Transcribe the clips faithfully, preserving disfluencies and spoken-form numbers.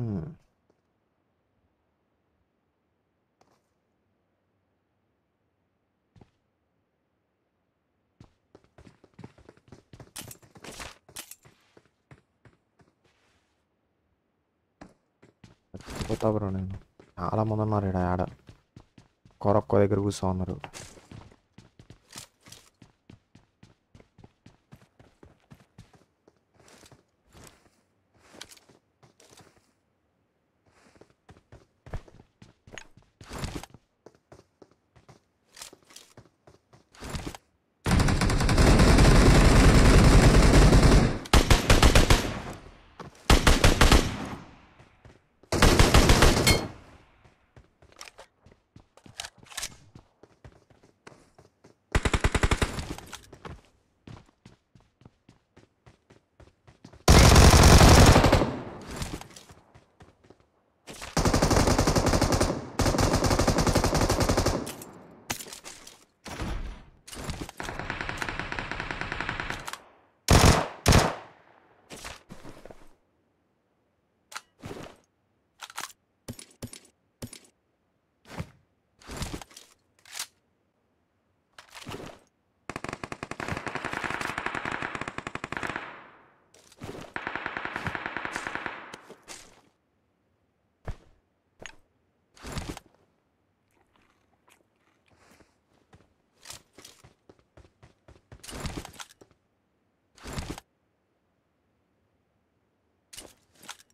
Hmm. పోతా bro, నేను చాలా మంది ఉన్నారు ఇక్కడ. ఆడ కొరొక్క దగ్గర కూర్చో ఉన్నారు.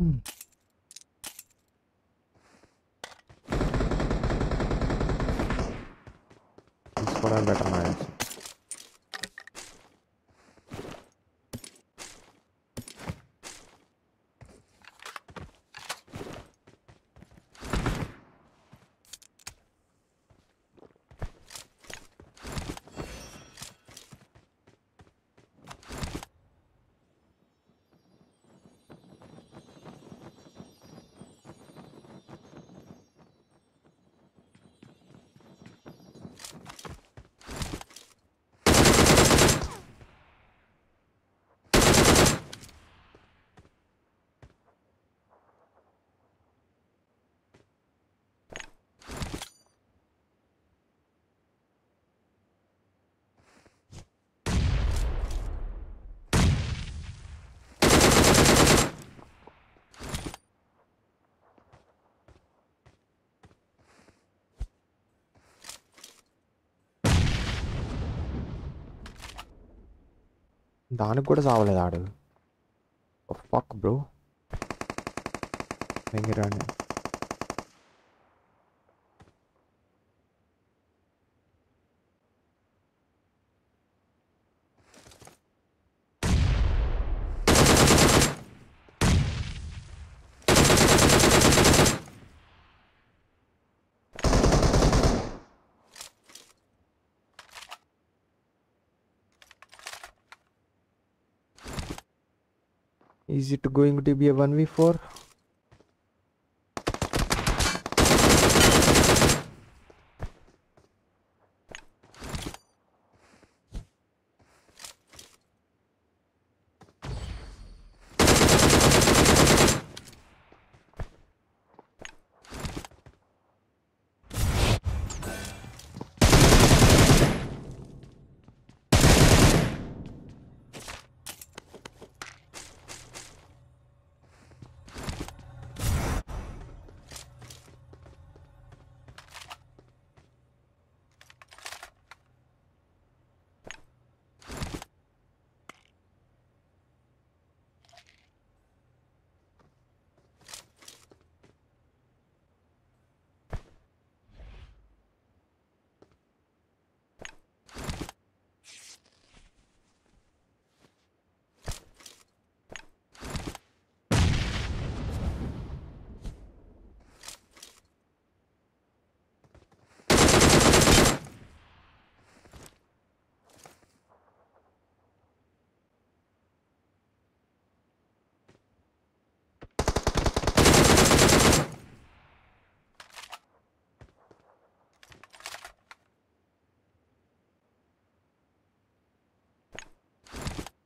Hmm. It's for a better match. దానికి కూడా చావలేదు ఆడు. ఫక్ బ్రో, వెంగిరాని is it going to be a one v four?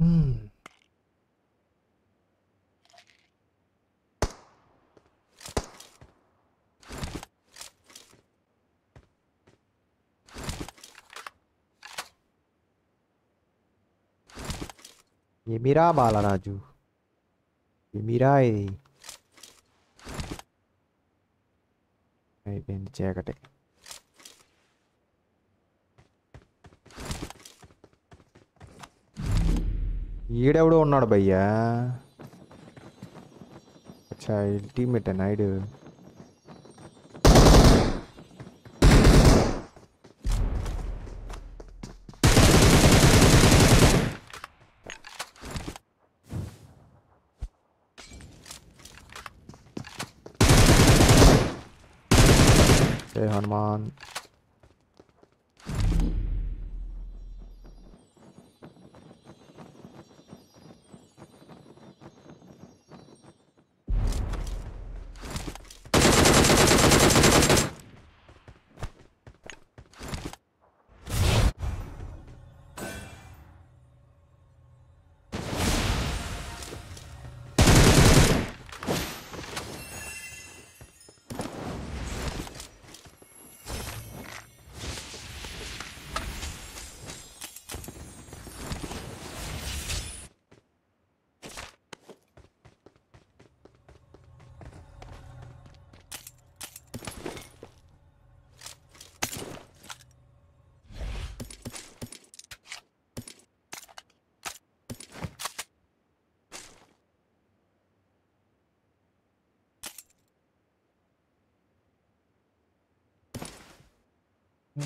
Hmm. ये मेरा बाला राजू, ये मेरा ఇది అయిపోయింది చీకటి. ఈడెవడో ఉన్నాడు భయ్యా. అచ్చా teammate Naidu. Hey Hanuman.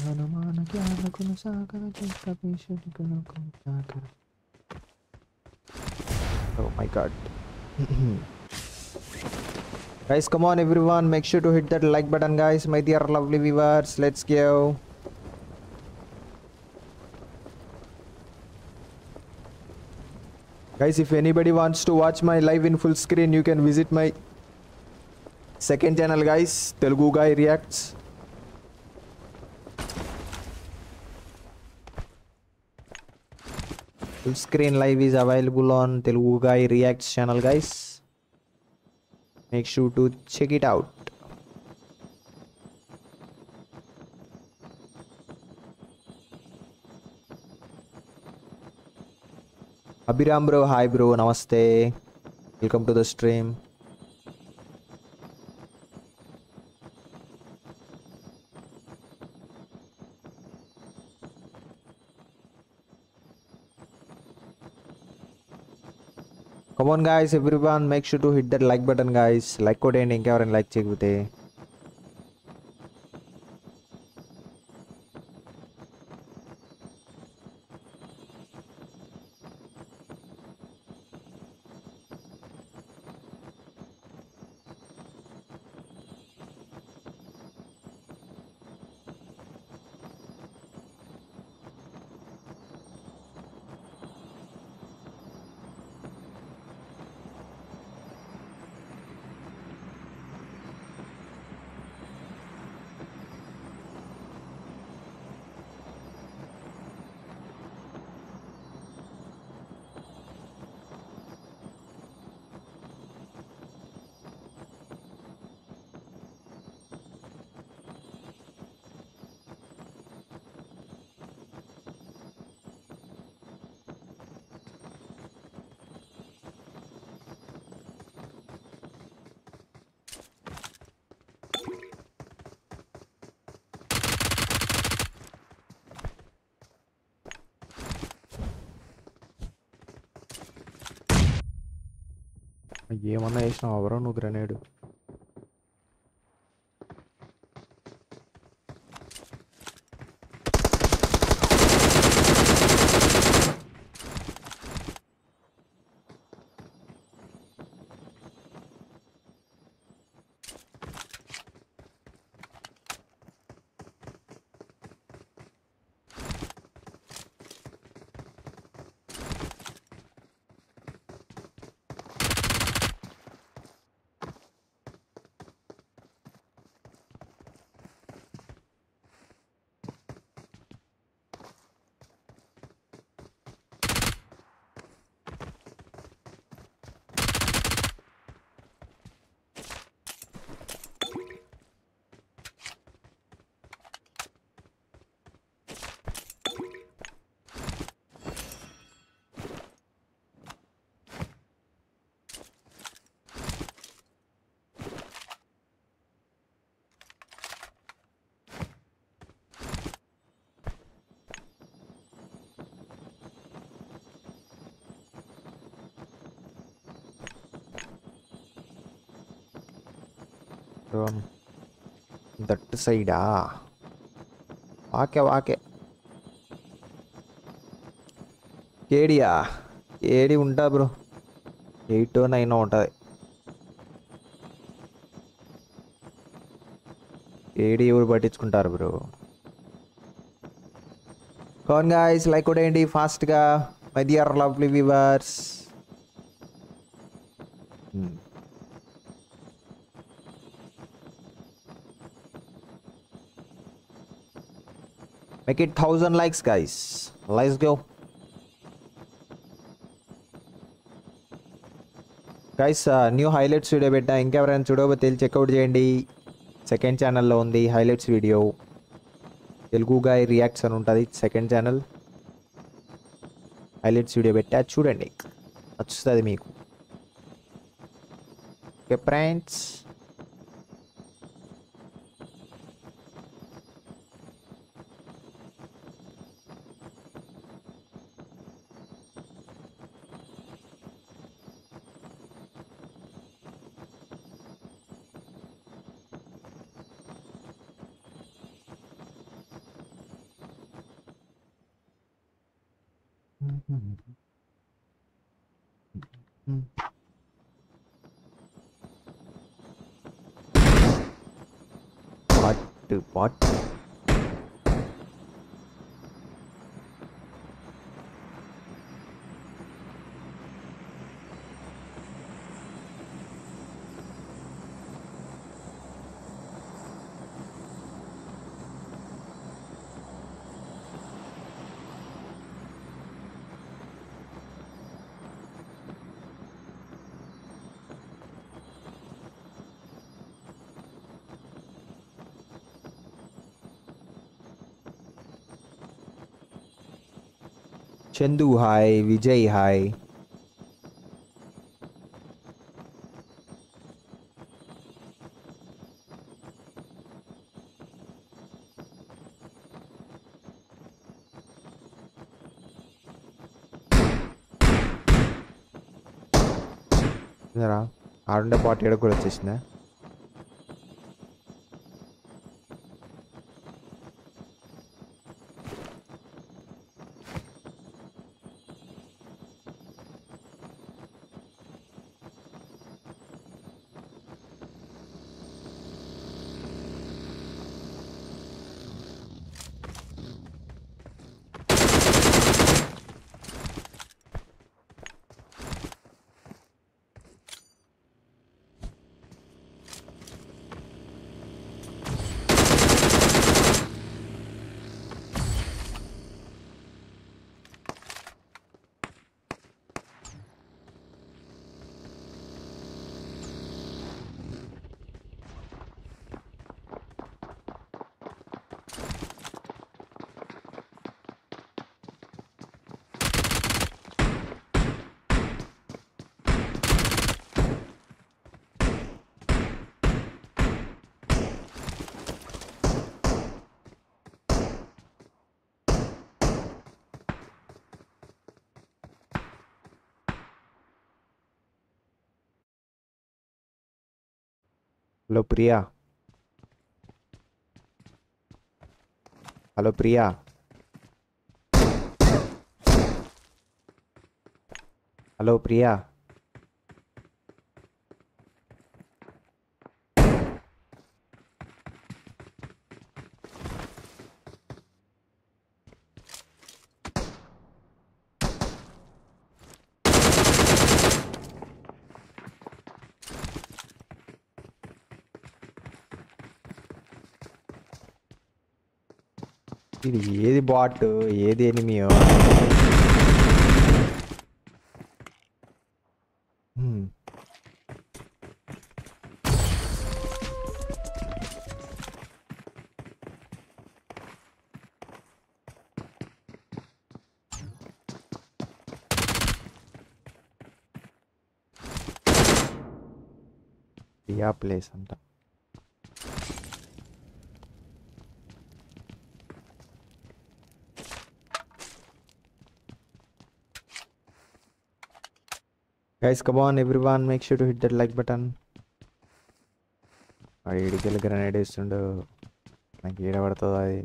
Hanuman gyana guna sagara janta vishu guna sagara. Oh my god. Guys, come on everyone, make sure to hit that like button guys, my dear lovely viewers. Let's go. Guys, if anybody wants to watch my live in full screen, you can visit my second channel guys, Telugu Guy Reacts. Full screen live is available on Telugu Guy Reacts channel guys, make sure to check it out. Abhiram bro, hi bro, namaste, welcome to the stream. Come on guys, everyone, make sure to hit that like button guys, like code and inka and like check with a. ఏమన్నా వేసినావు ఎవరో నువ్వు grenade. from that side. Ah, okay, okay. K D ah, K D unta bro. Eight or nine unta. K D evaru pattichukuntaru bro. Go on guys, like kodandi fast ga, my dear lovely viewers. Hmm. Make it thousand likes guys, let's go guys. Uh, new highlights video betta inka evarani chudavatelu check out cheyandi. Second channel lo undi highlights video, Telugu Guy Reacts ani untadi second channel. Highlights video betta chudandi, nachustadi meeku. Okay friends, what to what? Chandu hi, Vijay hi. Nara, arunda pot edukku vachesina. Hello Priya. Hello Priya. Hello Priya. ఇది ఏది bot ఏది ఎనిమియో యా place అంట. Guys, come on everyone, make sure to hit that like button ఇడికెళ్ళి grenade ఇస్తుండు నాకు ఈడ పడుతుంది అది.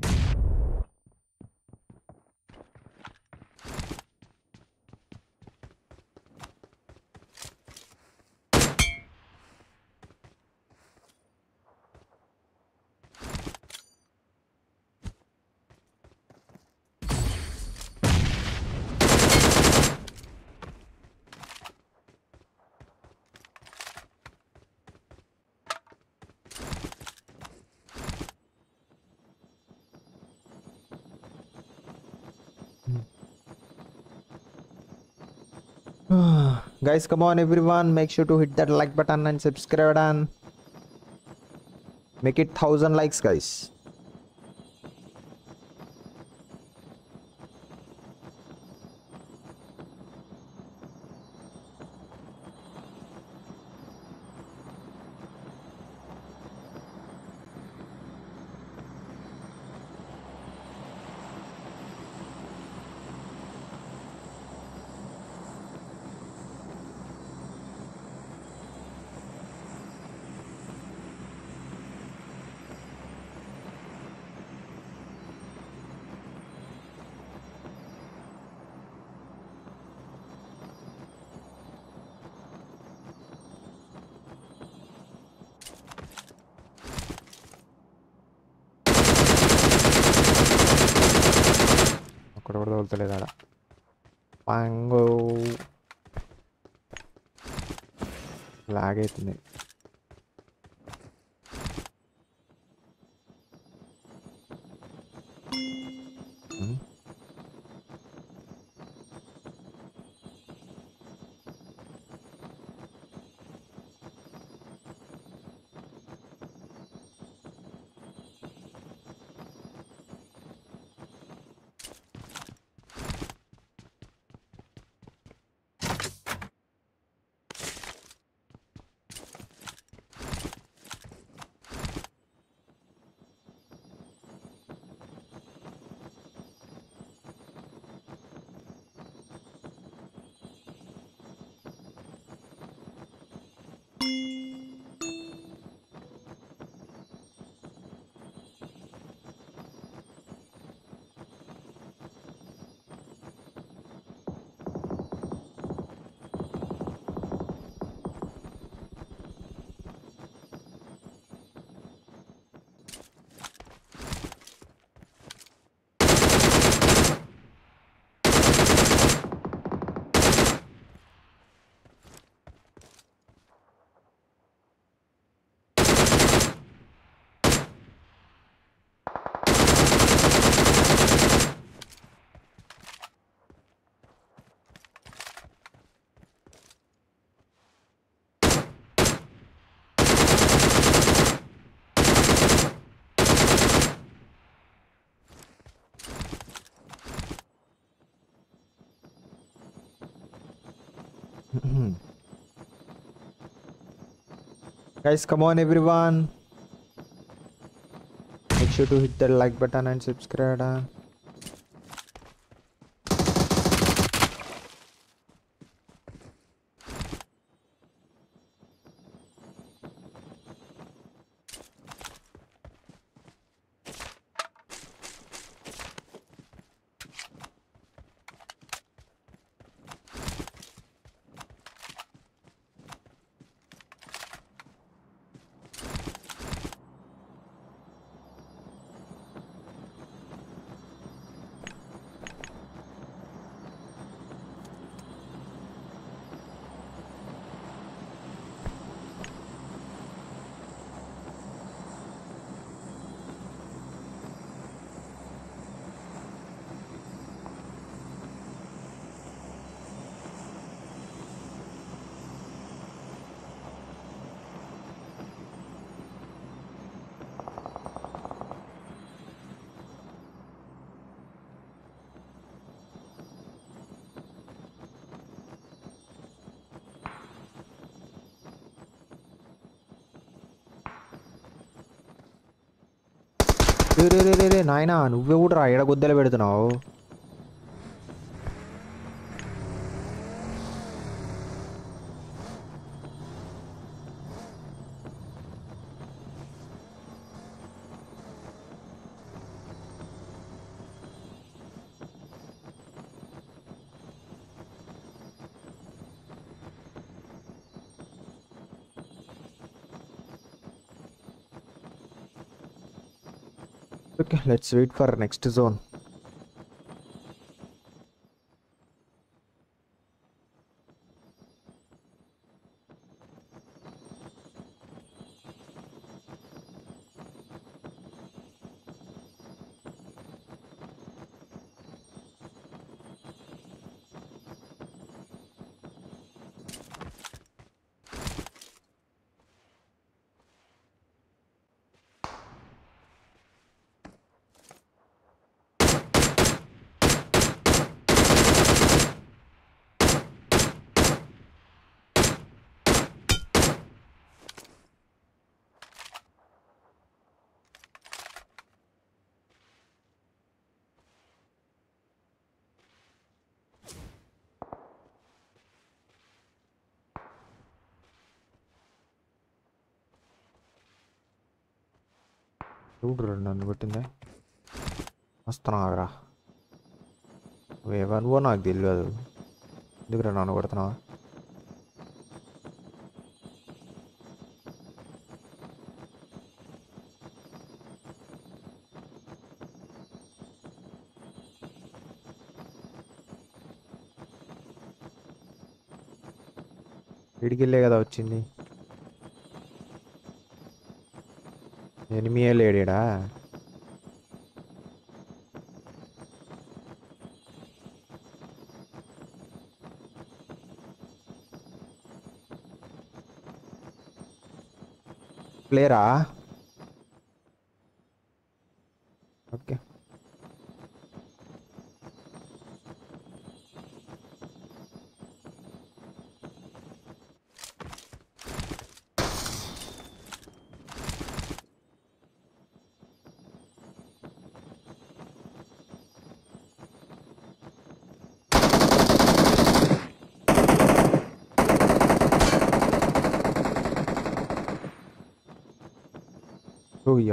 Guys, come on everyone, make sure to hit that like button and subscribe and make it thousand likes guys. తోల్తలేదాడా పాంగో లాగైతుంది. Guys, come on everyone, make sure to hit the like button and subscribe. Huh? రే రే రే రే నాయనా నువ్వే కూడా రా ఎడ గుద్దలు పెడుతున్నావు. Okay, let's wait for next zone. ನಾನು ಬಿಟ್ಟಿದ್ದೆ ಮಸ್ತನಾಗ್ರ ವೇವನ್ ಒನ್ ಆಗ್ದಿಲ್ವ ಅದು ಇದ್ರೆ ನಾನು ಕೊಡ್ತಾನ ఇడికిలే కదా వచ్చింది ఎనిమియే లేడా ప్లేయరా ఓకే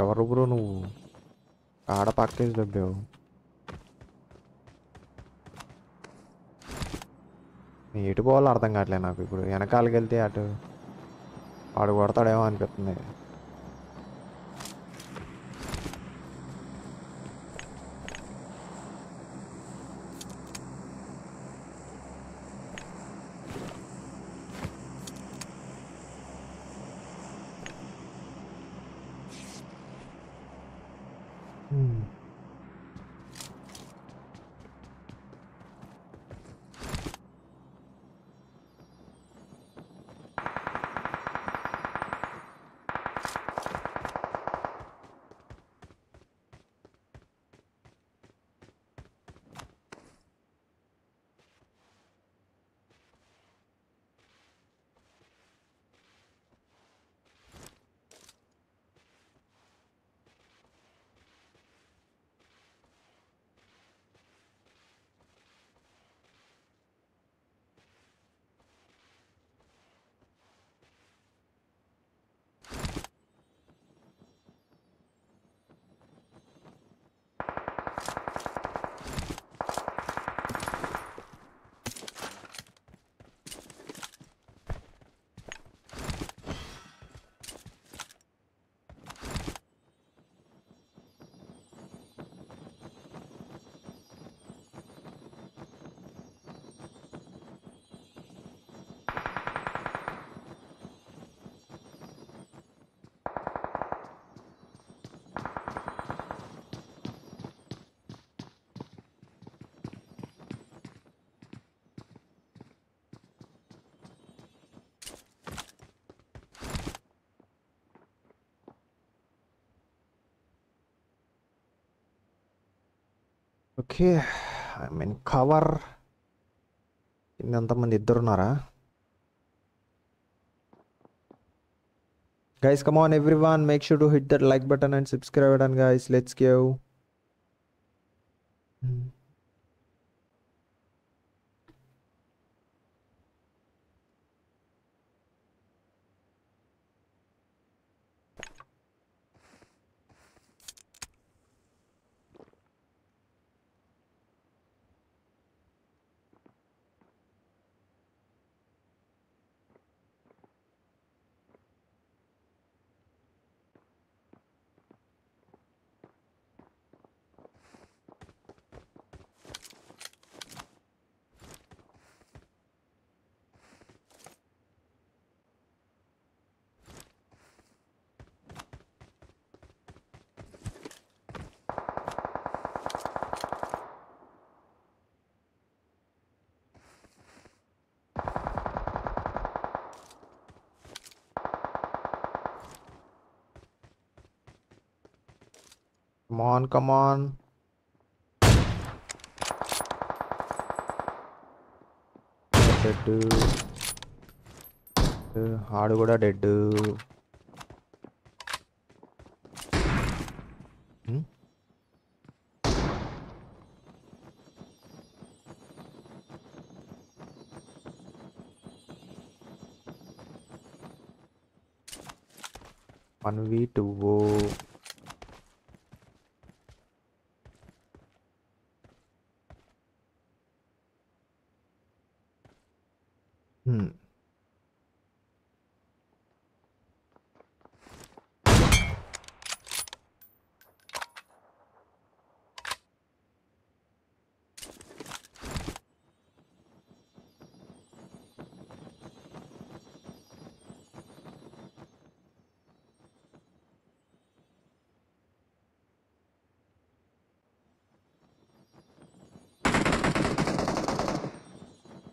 ఎవరు బ్రో నువ్వు ఆడ ప్యాకేజ్ డబ్బావు నేను ఎటు పోవాలో అర్థం కావట్లేదు నాకు ఇప్పుడు వెనకాలకి వెళ్తే అటు వాడు కొడతాడేమో అనిపిస్తుంది Okay, I'm in cover. Ini teman-teman tidur nara. Guys, come on everyone, make sure to hit that like button and subscribe button, guys. Let's go. Hmm. Come on, come on. Dead. Hard goda dead. Hmm? one v two. Hmm.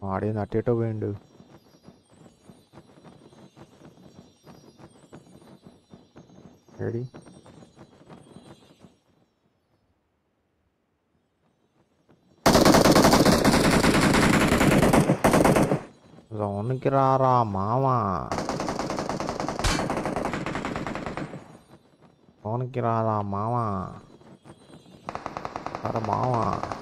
Are you not at a window? Ready? Zone Kirara Mama. Zone Kirara Mama. Kirara Mama.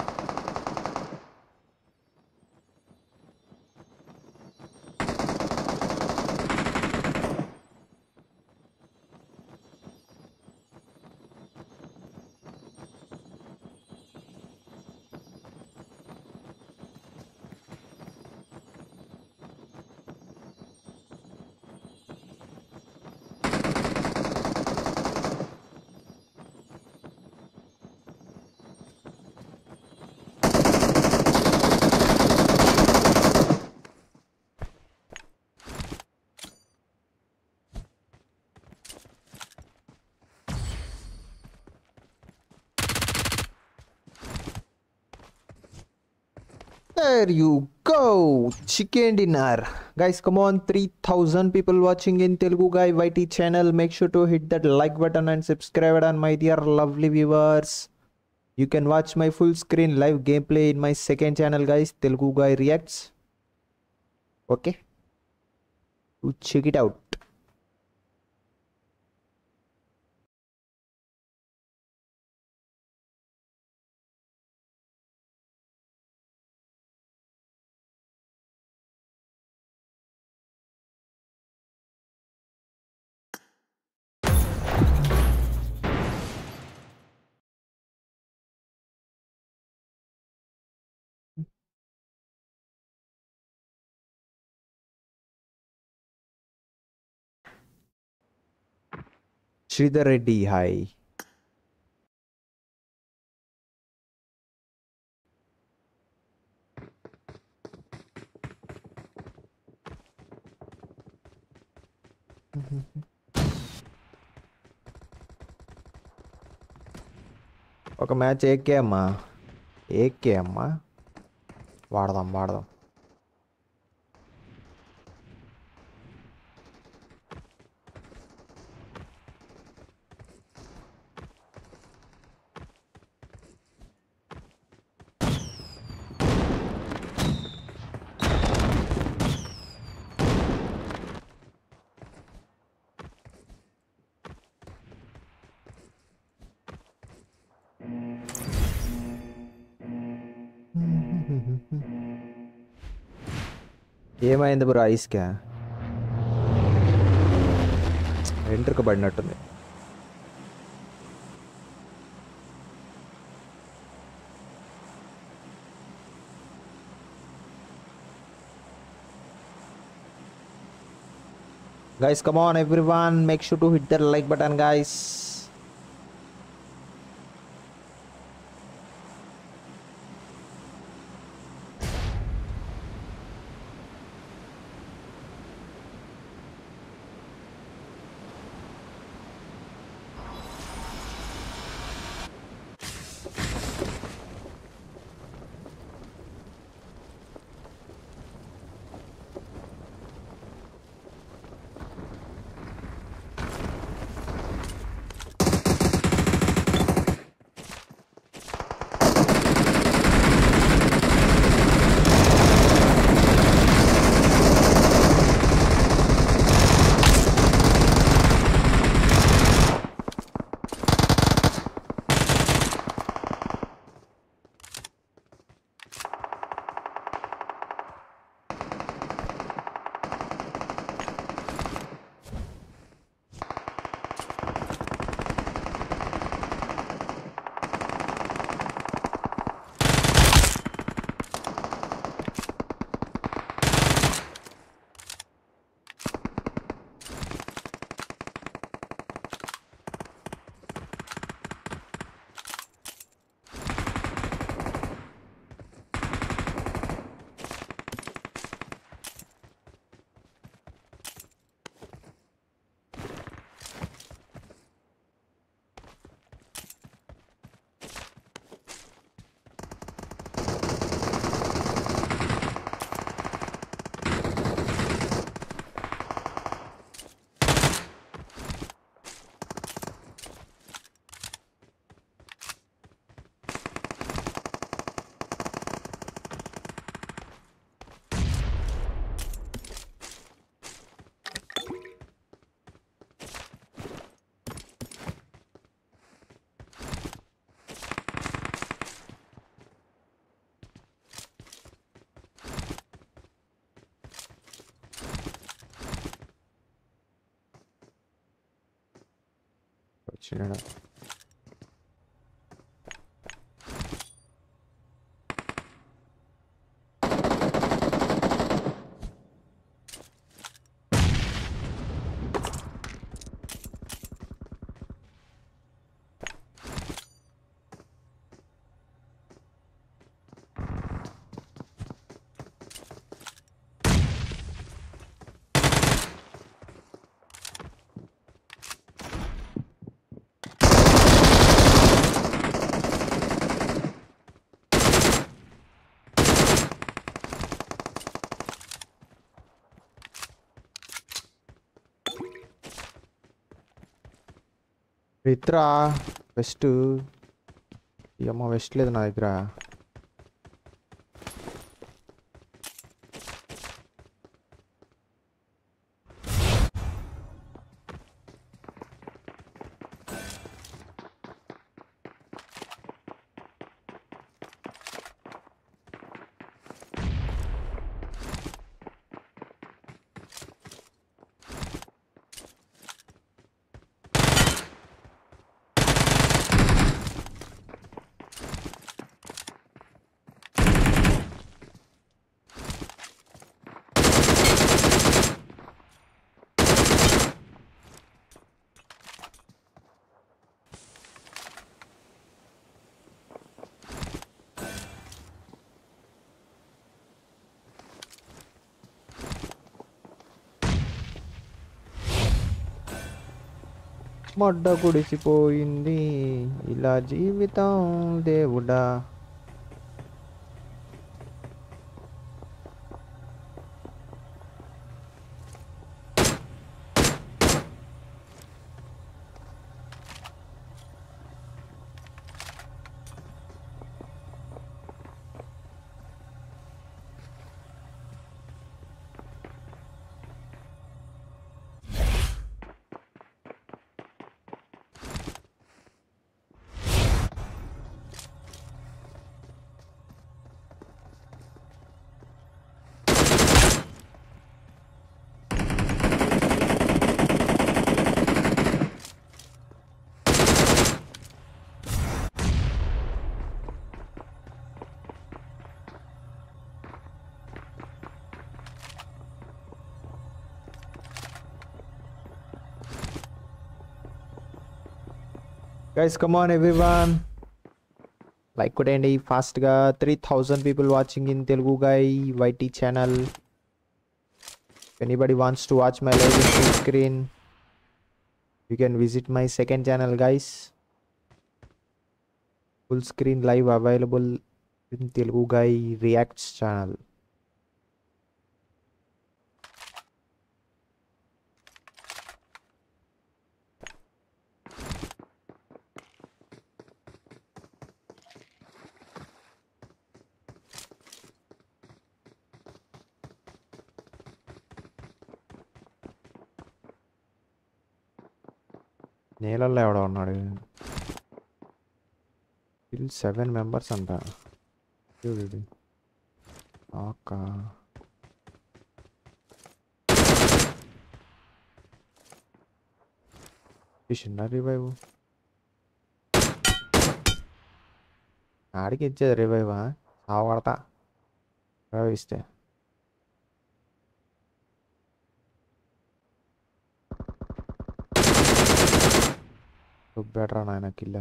There you go, chicken dinner. Guys, come on, three thousand people watching in Telugu Guy Y T channel. Make sure to hit that like button and subscribe button, my dear lovely viewers. You can watch my full screen live gameplay in my second channel, guys, Telugu Guy Reacts. Okay, you check it out. Sridhar Reddy, hi. ఒక match AK అమ్మా AK అమ్మా వాడదాం వాడదాం ఏమైంది bro ఐస్కా ఎంటర్కి పడినట్టుంది guys come on everyone make sure to hit the like button guys Shut up. విత్రా వెస్ట్ ఈ అమ్మ వెస్ట్ లేదు నా దగ్గర. మడ్డ కుడిసిపోయింది ఇలా జీవితం దేవుడా. Guys, come on everyone, like kottandi fast ga. Three thousand people watching in Telugu Guy Y T channel. If anybody wants to watch my live in full screen, you can visit my second channel guys. Full screen live available in Telugu Guy Reacts channel. నేలల్లో ఎవడో ఉన్నాడు. Fill seven members అంట. చూడు అక్క Kishan revive ఆడికి ఇచ్చేది. రివైవా ఆవడతా revive ఇస్తే better అని ఆయన కిల్ల.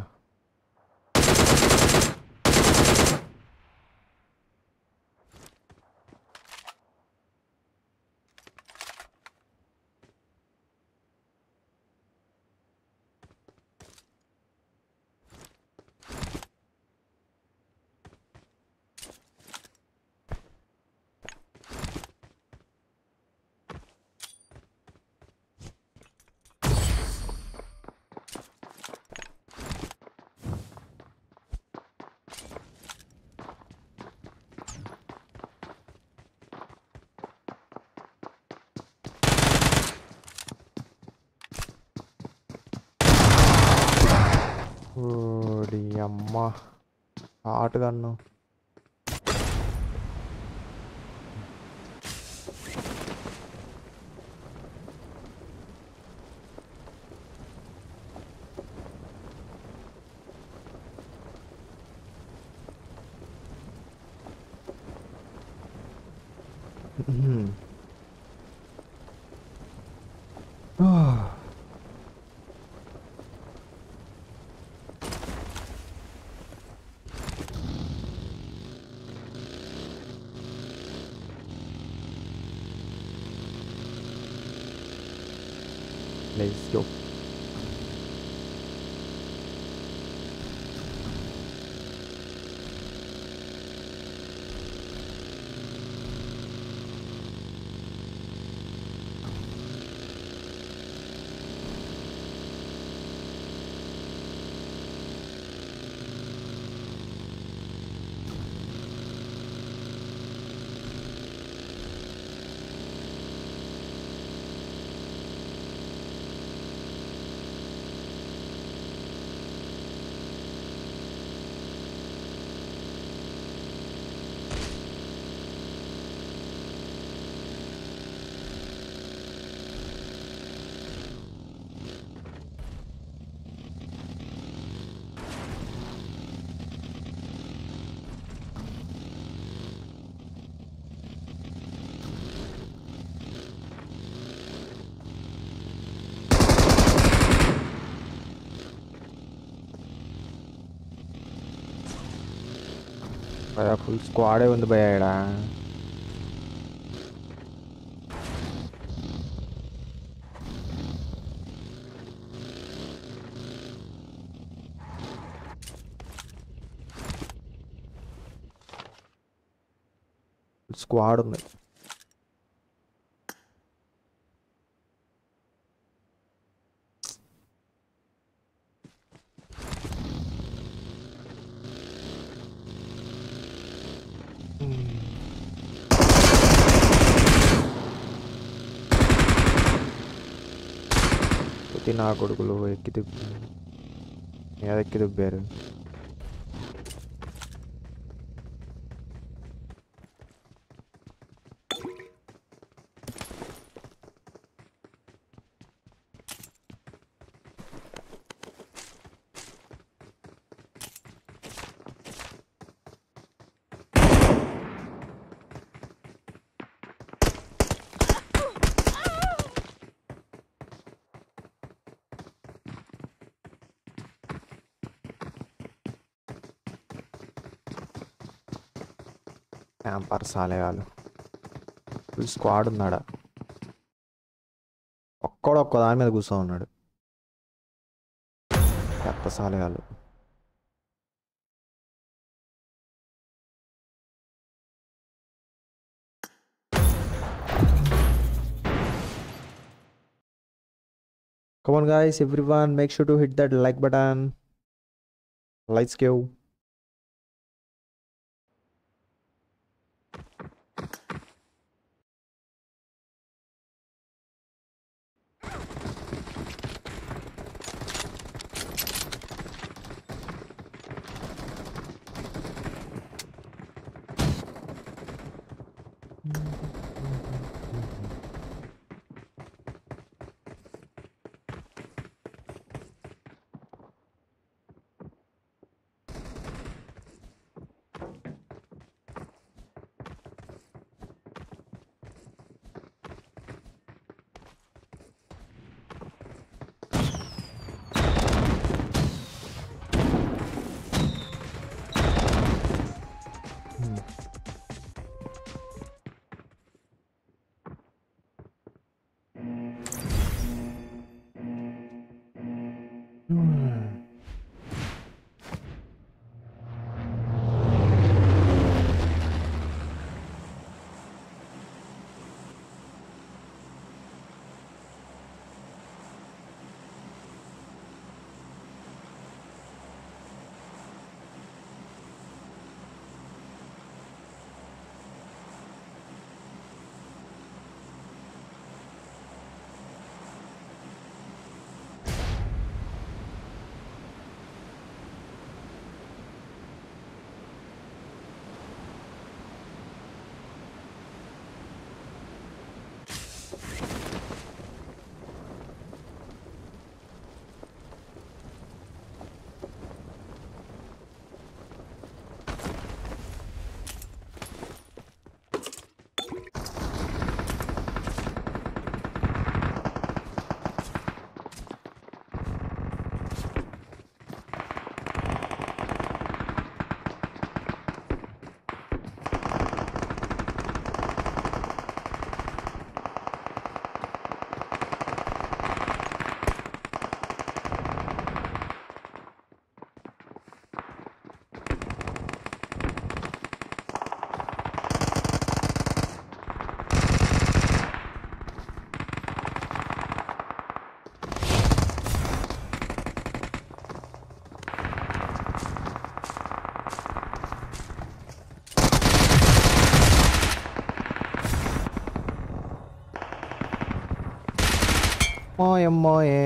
ఓడి అమ్మ ఆటగాను Oh. Let's go. I full squad on the bayada. Squad on the ना कोड को लो एक कितने यार एक कितने बेर Ampar sale valu full squad unnada okkodu okko daani meeda kuso unnadu katta sale valu come on guys everyone make sure to hit that like button let's go. మోయమ్మోయే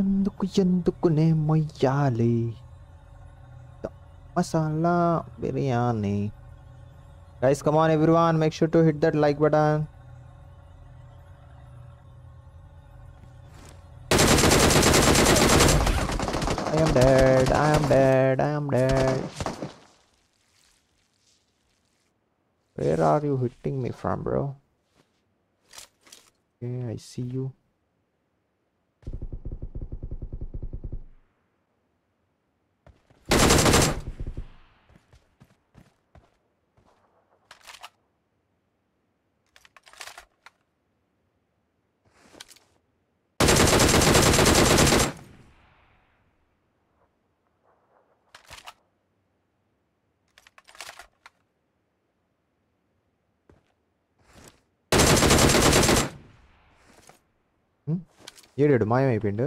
ఎందుకు ఎందుకునే మొయ్యాలి masala biryani guys come on everyone make sure to hit that like button I am dead I am dead I am dead where are you hitting me from bro okay I see you ఏడాడు మాయమైపోయిండు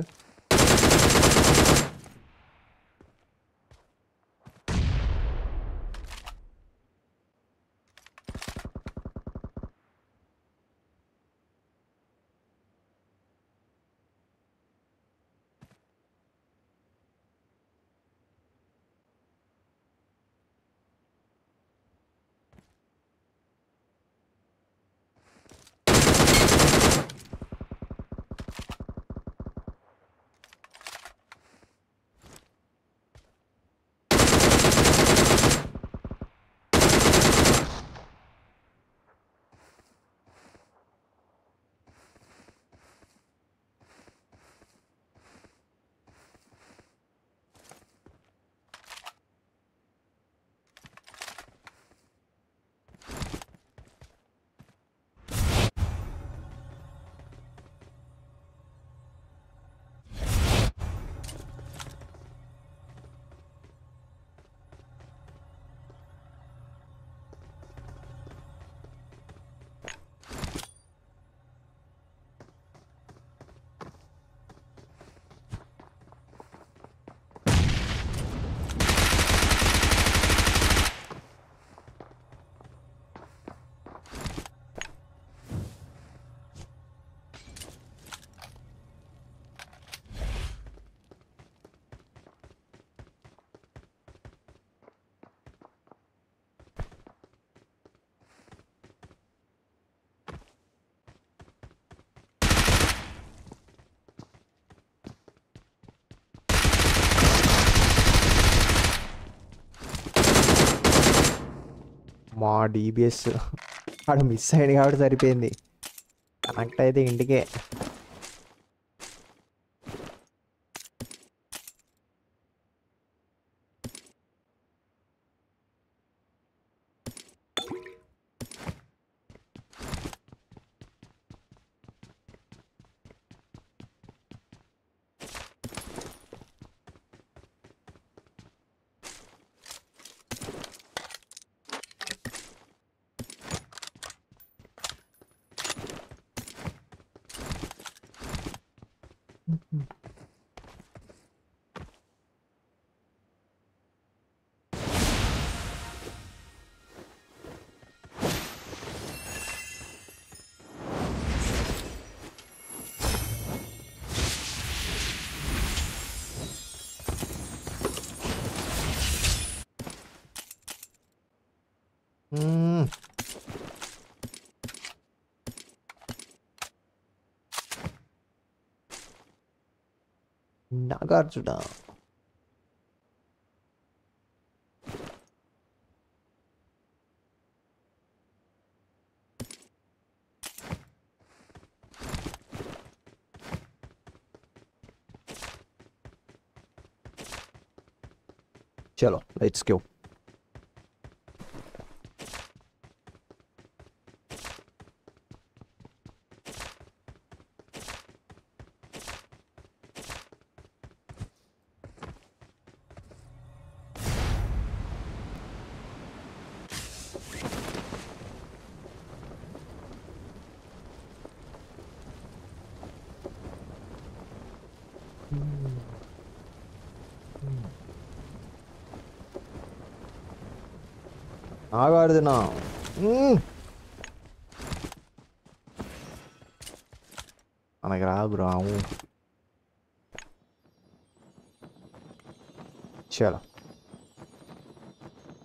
మా DBS వాడు miss అయ్యాడు కాబట్టి సరిపోయింది. Connect అయితే ఇంటికే. Nagarjuna. Chalo, let's go. ஆகாதுண்ணா எனக்கு ராபுரா Chalo.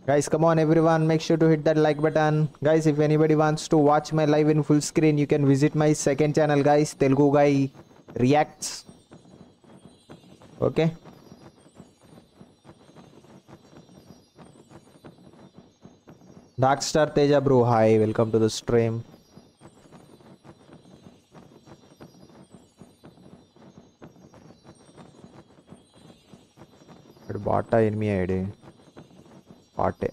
Guys, come on everyone, make sure to hit that like button. Guys, if anybody wants to watch my live in full screen, you can visit my second channel guys, Telugu Guy Reacts. Okay. Darkstar Teja bro, hi, welcome to the stream. But bata enemy aide. Bate.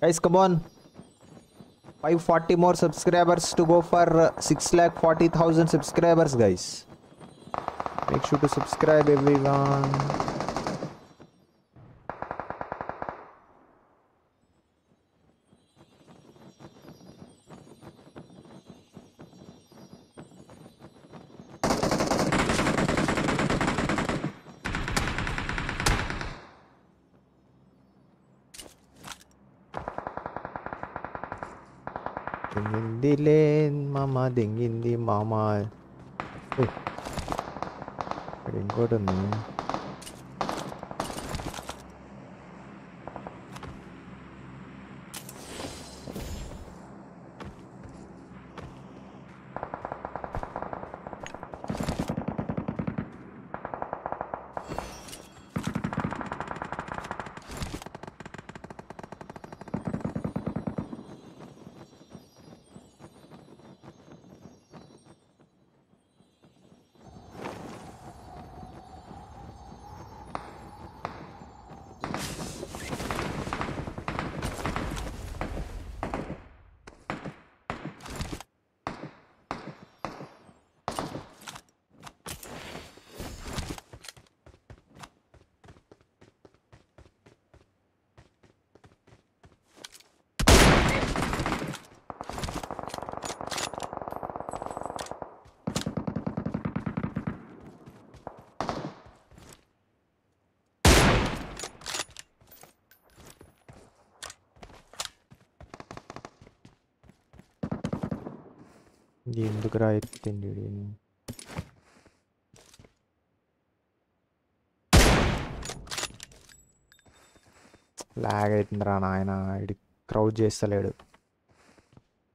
Guys, come on, five forty more subscribers to go for six lakh forty thousand subscribers guys. Make sure to subscribe everyone. దింగింది మామా ఇంకోటి ఉంది. ఎందుకు రా ఎత్తిండి log అవుతుందిరా నాయన. ఇది crowd చేస్తలేడు,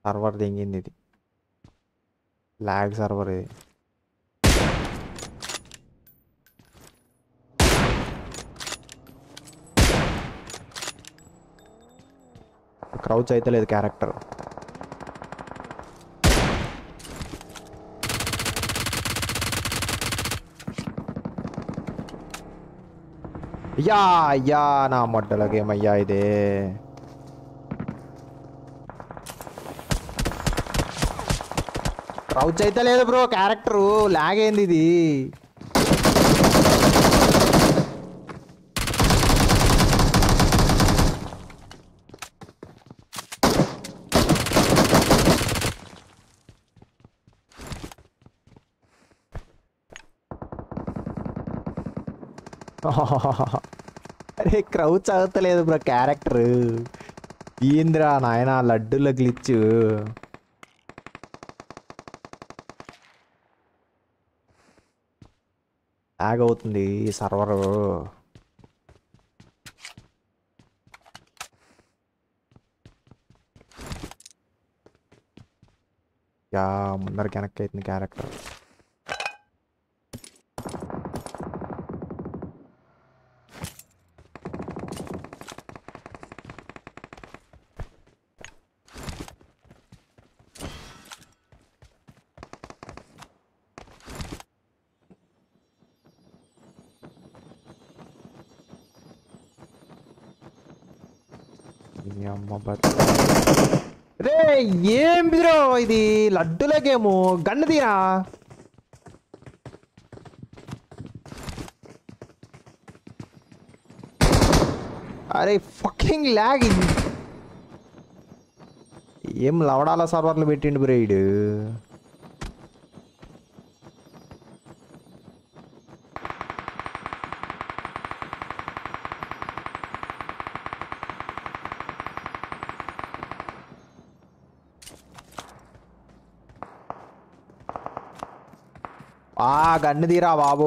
server దింగింది. ఇది log server. ఇది క్రౌడ్స్ అయితే లేదు క్యారెక్టర్. యా యా నా మొట్టల గేమ్ అయ్యా ఇదే. క్రౌచ్ అయితే లేదు బ్రో, క్యారెక్టరు లాగ్ అయింది. ఇది అరే క్రౌచ్ అవుతలేదు బ్రో, క్యారెక్టర్ ఏంద్రా నాయన. లడ్డుల గ్లిచ్ లాగ్ అవుతుంది సర్వర్. యా ముందర కనెక్ట్ అవుతుంది క్యారెక్టర్. రే ఏం బ్రో ఇది లడ్డుల గేము. గన్ను తీరా అరే, ఫకింగ్ లాగ్. ఏం లవడాల సర్వర్లు పెట్టిండు బ్రో వీడు. ఆ గన్ను తీరా బాబు.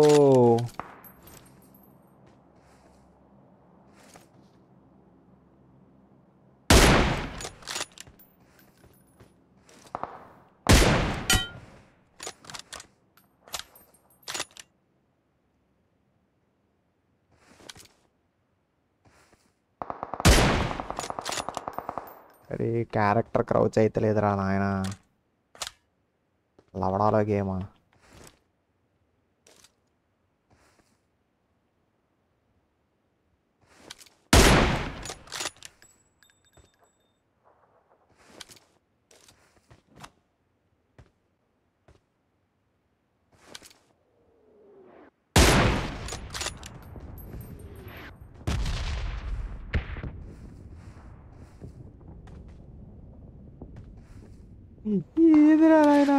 అరే క్యారెక్టర్ క్రౌచ్ అయితే లేదురా నాయన. లవడాలో గేమా. ఇదిరా నాయనా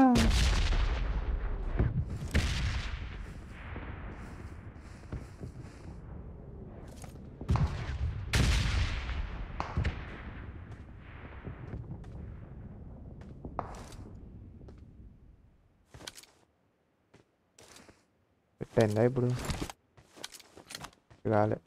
పెట్టిందా ఇప్పుడు రాలే.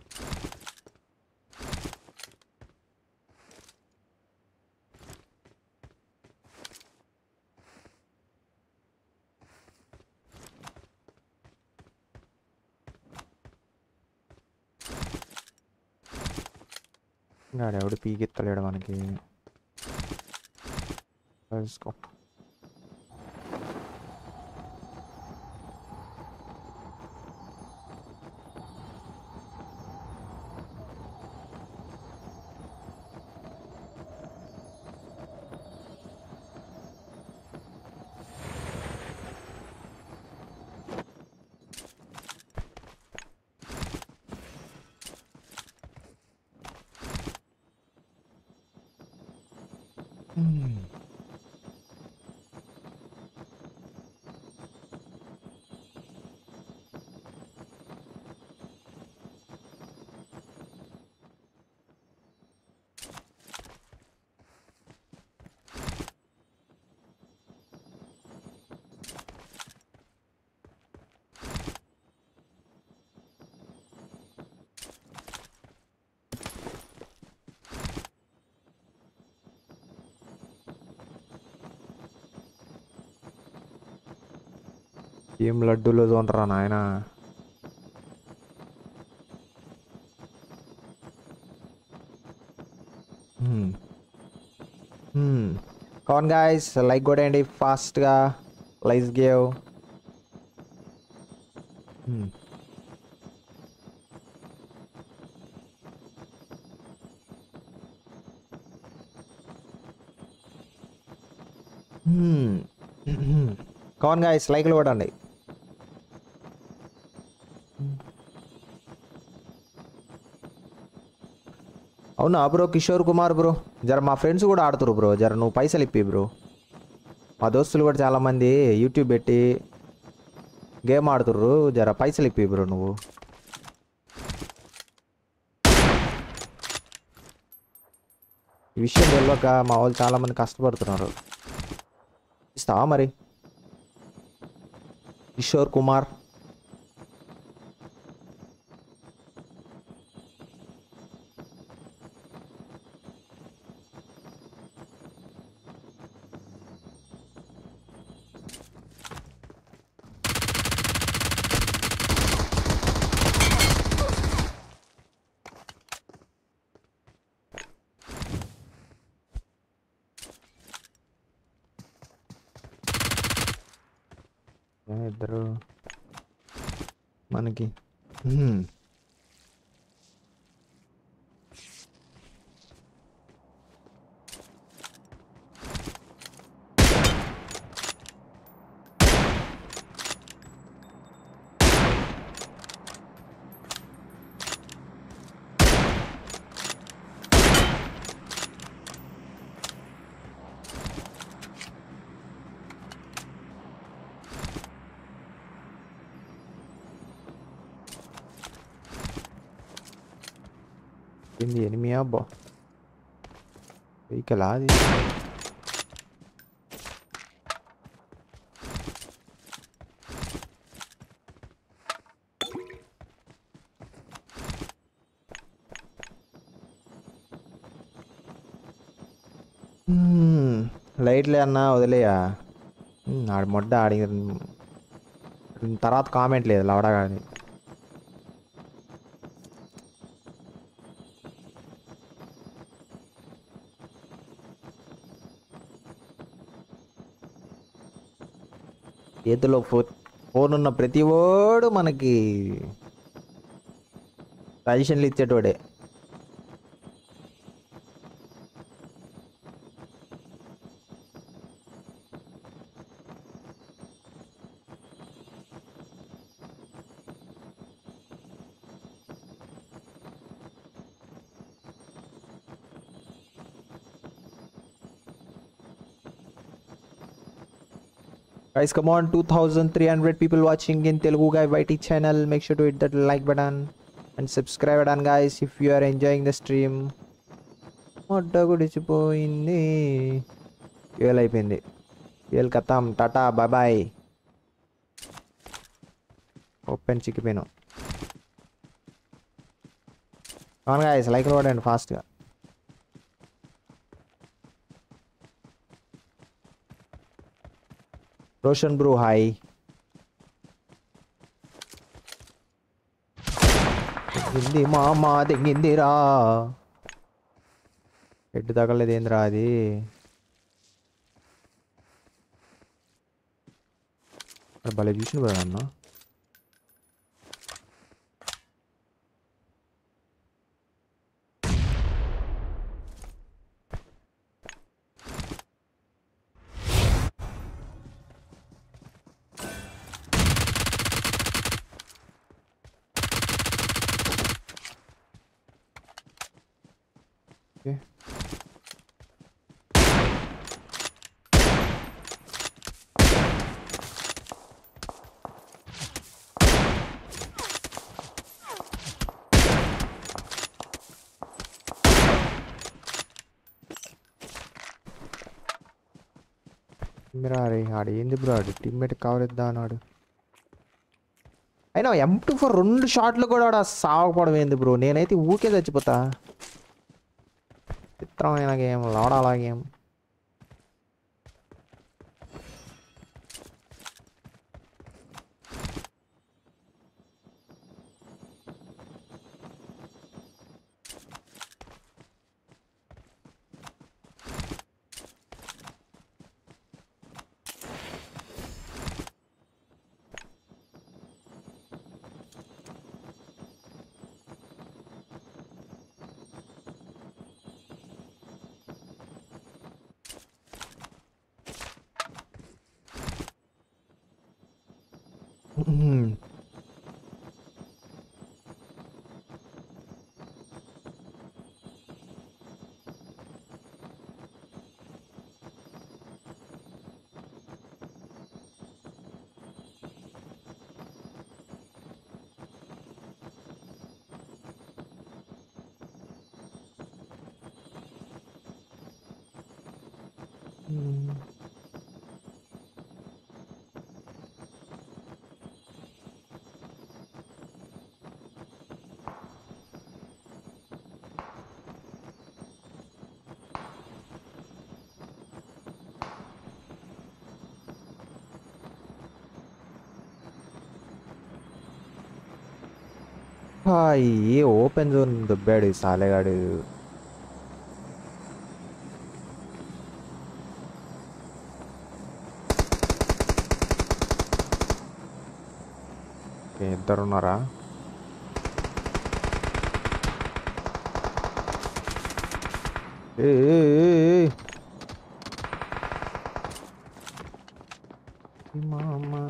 ఎవడు పీకెత్తలేడు మనకి. ఏం లడ్డూలో చూడరా నాయన. కాన్ గాయస్ లైక్ కొట్టండి ఫాస్ట్గా. లైక్స్ గేవ్ కాన్ గాయస్ లైక్లు కొట్టండి. అవునా బ్రో కిషోర్ కుమార్ బ్రో జర మా ఫ్రెండ్స్ కూడా ఆడుతురు బ్రో, జర నువ్వు పైసలు ఇప్పి బ్రో. మా దోస్తులు కూడా చాలామంది యూట్యూబ్ పెట్టి గేమ్ ఆడుతుర్రు, జర పైసలు ఇప్పి బ్రో నువ్వు. ఈ విషయం తెలియక మా వాళ్ళు చాలామంది కష్టపడుతున్నారు. ఇస్తావా మరి కిషోర్ కుమార్? ఇద్దరు మనకి ఎనిమి అబ్బా వెహికల్ అది. లైట్లే అన్నా వదిలేయా ఆడ మొడ్డ ఆడి తర్వాత కామెంట్ లేదు లవడా కానీ. చేతిలో ఫోన్ ఫోన్ ఉన్న ప్రతి వాడు మనకి సజెషన్లు ఇచ్చేటోడే. Guys, come on, two thousand three hundred people watching in Telugu Guy Y T channel. Make sure to hit that like button and subscribe button guys if you are enjoying the stream. Motta gudichipoyindi yel ayipindi yel katam tata bye bye open chikipeno. Come on guys, like load and fast ga. Roshan bro hi. దింది మామా దింగిందిరా ఎడ్డు తగలలేదు ఏంద్రా అది. భలే చూసిన కదా అన్న. మీరా రే ఆడు ఏంది బ్రో ఆడు టీమ్మేట్ కవర్ ఇద్దా అన్నాడు. అయినా ఎం టూ ఫోర్ రెండు షాట్లు కూడా ఆడ సాగపడం ఏంది బ్రో, నేనైతే ఊకే చచ్చిపోతా. చిత్రమైన గేమ్ లోడ అలా game. Hmm. Hmm. Ah, he opens on the bed is alleged. Okay, there are hey, hey, hey, hey. Mama,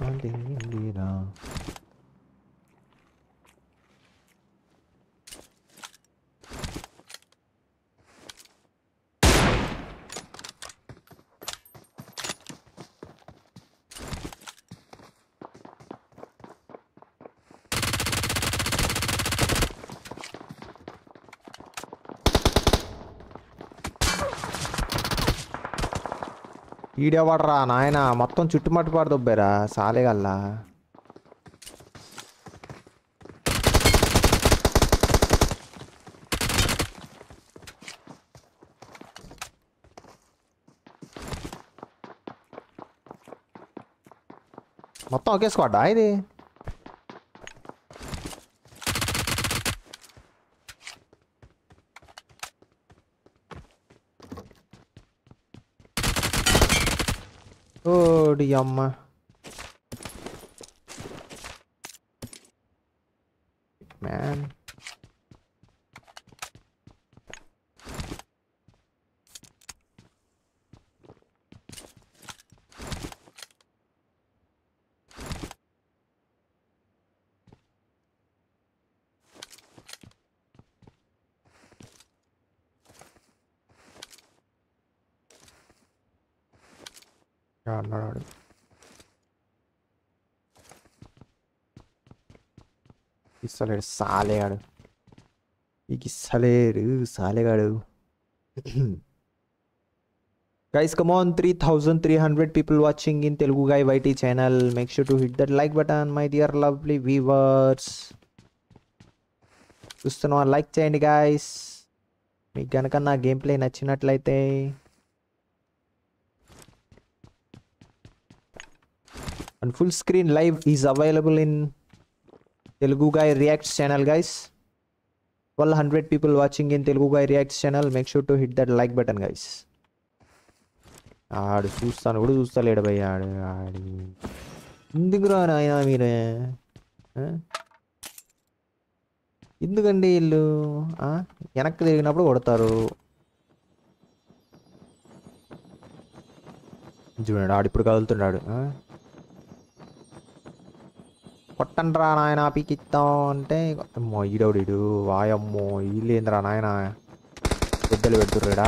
ఈడే వాడరా నాయనా మొత్తం చుట్టుమట్టు పాడు దొబ్బేరా సాలేగల్లా మొత్తం ఒకే స్క్వాడా ఇది Oh, diamma. Man. No, no, no. Kisaledu salegadu. Ee kisaledu salegadu. Guys, come on, three thousand three hundred people watching in Telugu Guy Y T channel. Make sure to hit that like button, my dear lovely viewers. Chustano like cheyandi guys. Meeku ganaka na gameplay nachinatlaithe and full screen live is available in Telugu Guy Reacts channel guys. Twelve hundred people watching in Telugu Guy Reacts channel. Make sure to hit that like button guys. Aadu chustanu kuda chustaledu bhai aadu aadi indukura nayina meere indukandi illu aa enakku theriginappudu kodtaru juvana aadu ippudu kadutunnadu aa కొట్టండ్రా నాయన పీకిద్దాం అంటే అమ్మో ఈడవుడు వాయమ్మో వీళ్ళు ఏంద్రా నాయన పెద్దలు పెడుతుర్రాడా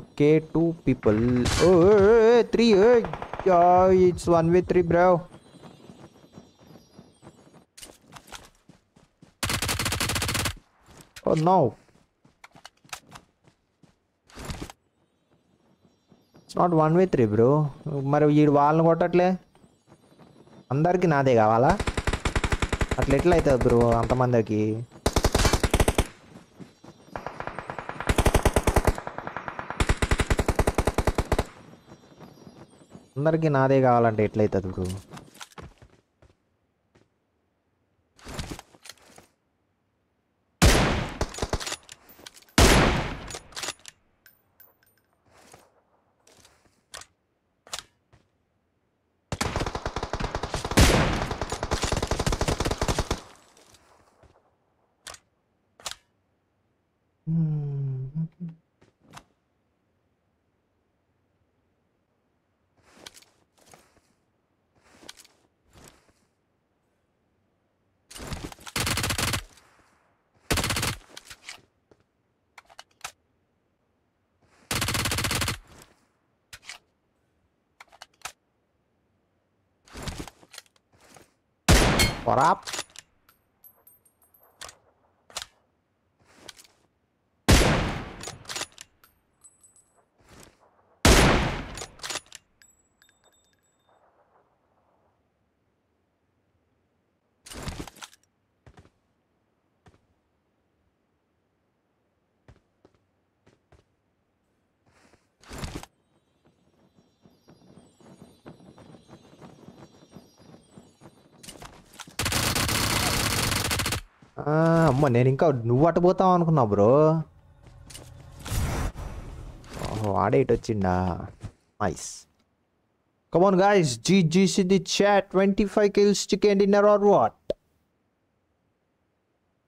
okay two people oh three it's one way three bro oh no it's not one way three bro మరి వీడు వాళ్ళని కొట్టట్లే అందరికీ నాదే కావాలా అట్లా ఎట్లా అవుతుంది బ్రో అంతమందికి అందరికీ నాదే కావాలంటే ఎట్లయితుంది బ్రో What up? అమ్మ నేను ఇంకా నువ్వు అటుపోతావు అనుకున్నా బ్రో. ఓహో వాడేటి వచ్చిందా. Nice. Come on guys, GGs in the chat. Twenty five kills to chicken dinner or what.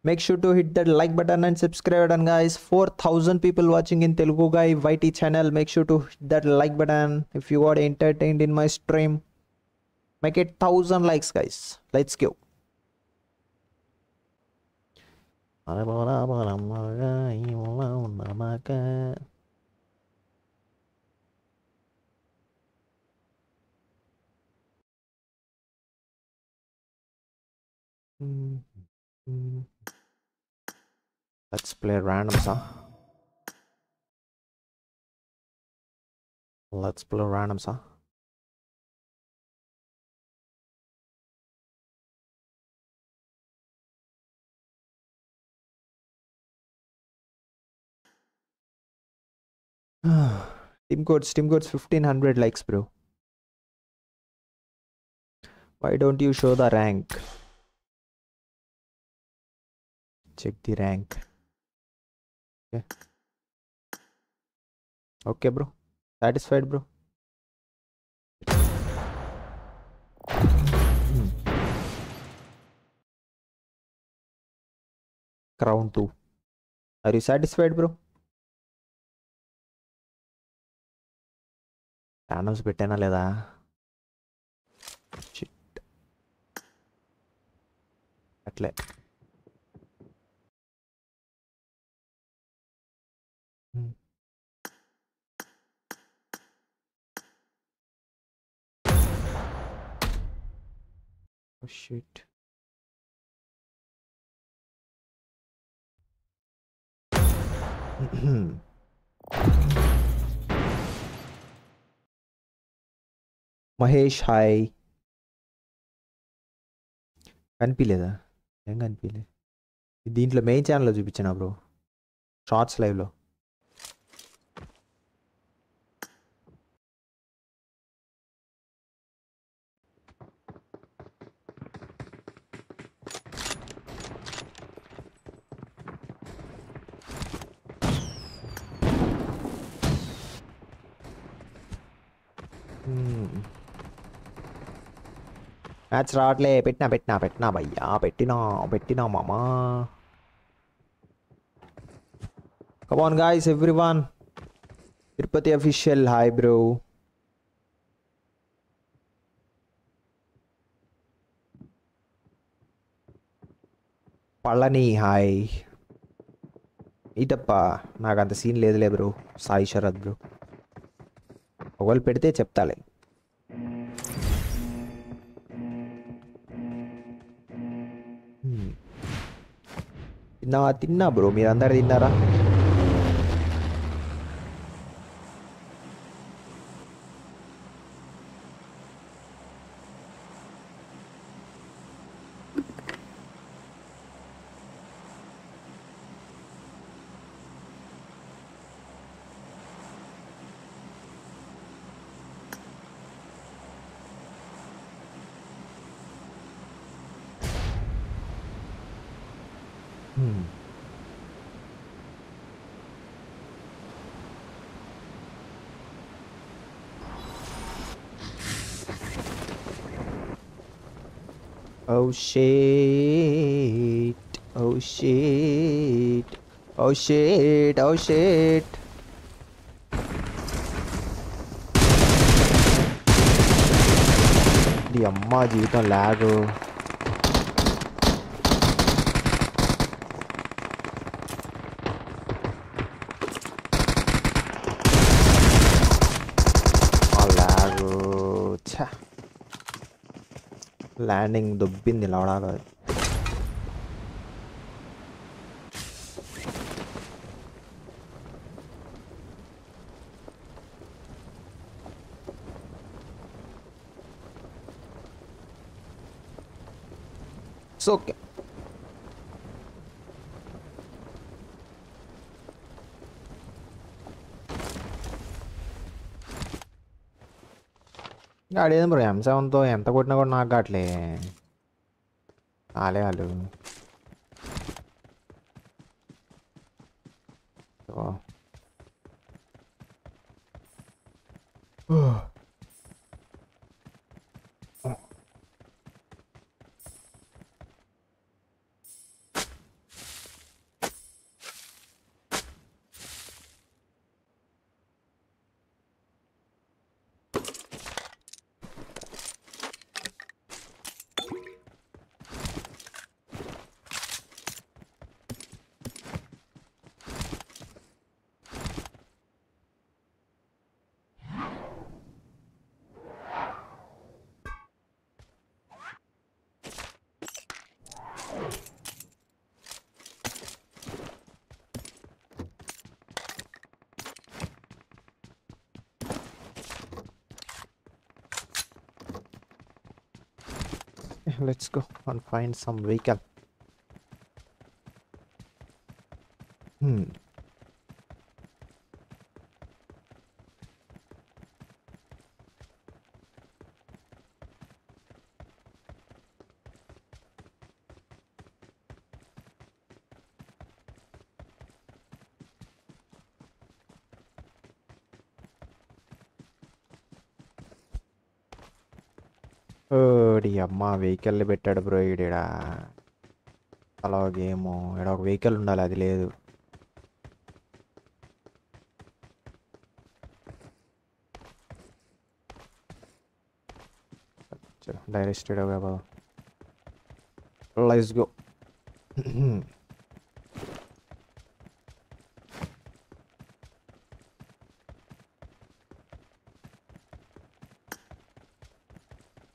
Make sure to hit that like button and subscribe button guys. Four thousand people watching in Telugu guy YT channel. Make sure to hit that like button if you are entertained in my stream. Make it thousand likes guys. Let's go. Para para para maga imulau namaga. Let's play a random song. Let's play a random song. Team codes, team codes, fifteen hundred likes, bro. Why don't you show the rank? Check the rank. Okay. Okay, bro. Satisfied, bro. Hmm. Crown two. Are you satisfied, bro? Randoms పెట్టేనా లేదా. Shit అట్లే. Oh shit. Mahesh hi. కనిపించలేదా? ఏం కనిపించలే. దీంట్లో main ఛానల్లో చూపించాను bro, shorts లైవ్లో. Match రావట్లే. పెట్టినా పెట్టినా పెట్టినా భయ్యా, పెట్టినా పెట్టినా మామా. Come on guys everyone. Tirupati official hi bro. Palani hi. ఇటప్ప నాకు అంత సీన్ లేదులే బ్రో. సాయి శరత్ బ్రో, ఒకవేళ పెడితే చెప్తాలే. నా తిన్నా బ్రో, మీరందరూ తిన్నారా? Oh shit, oh shit, oh shit, oh shit. The amma jeevitha lago. Oh lago, cha. Landing దొబ్బింది లవడాలో. అది ఇట్స్ ఓకే. అడేది బ్రో ఎం సెవెన్తో ఎంత కొట్టినా కూడా నాకు కాట్లే ఆలే వాళ్ళు. Let's go and find some vehicle. Hmm. ఓడి అమ్మ వెహికల్ పెట్టాడు బ్రో ఈడా. అలాగేమో ఇక్కడ ఒక వెహికల్ ఉండాలి, అది లేదు. డైరెక్ట్ స్ట్రేట్ అవే బాబు. Let's go.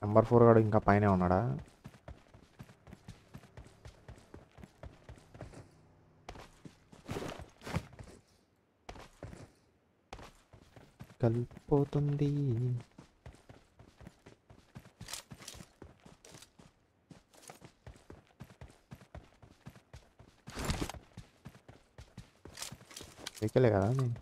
నెంబర్ ఫోర్ కూడా ఇంకా పైనే ఉన్నాడా? కలిపోతుంది. వెహికలే కదా నేను.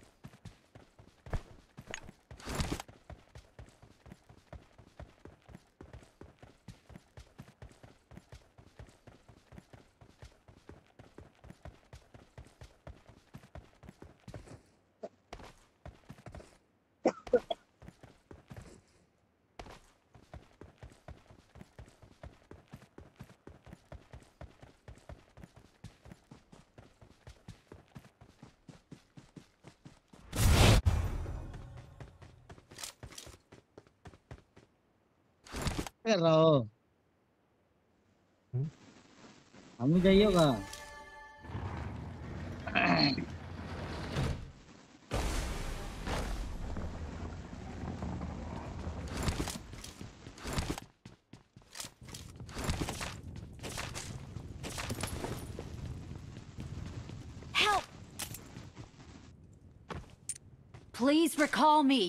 राव हम जाइएगा help please recall me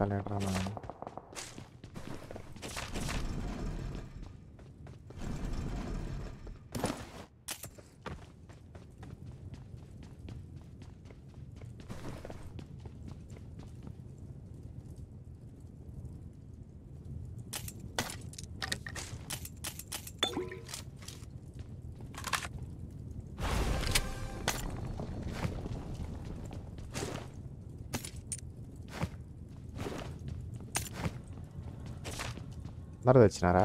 तले राम అందరు తెచ్చినారా?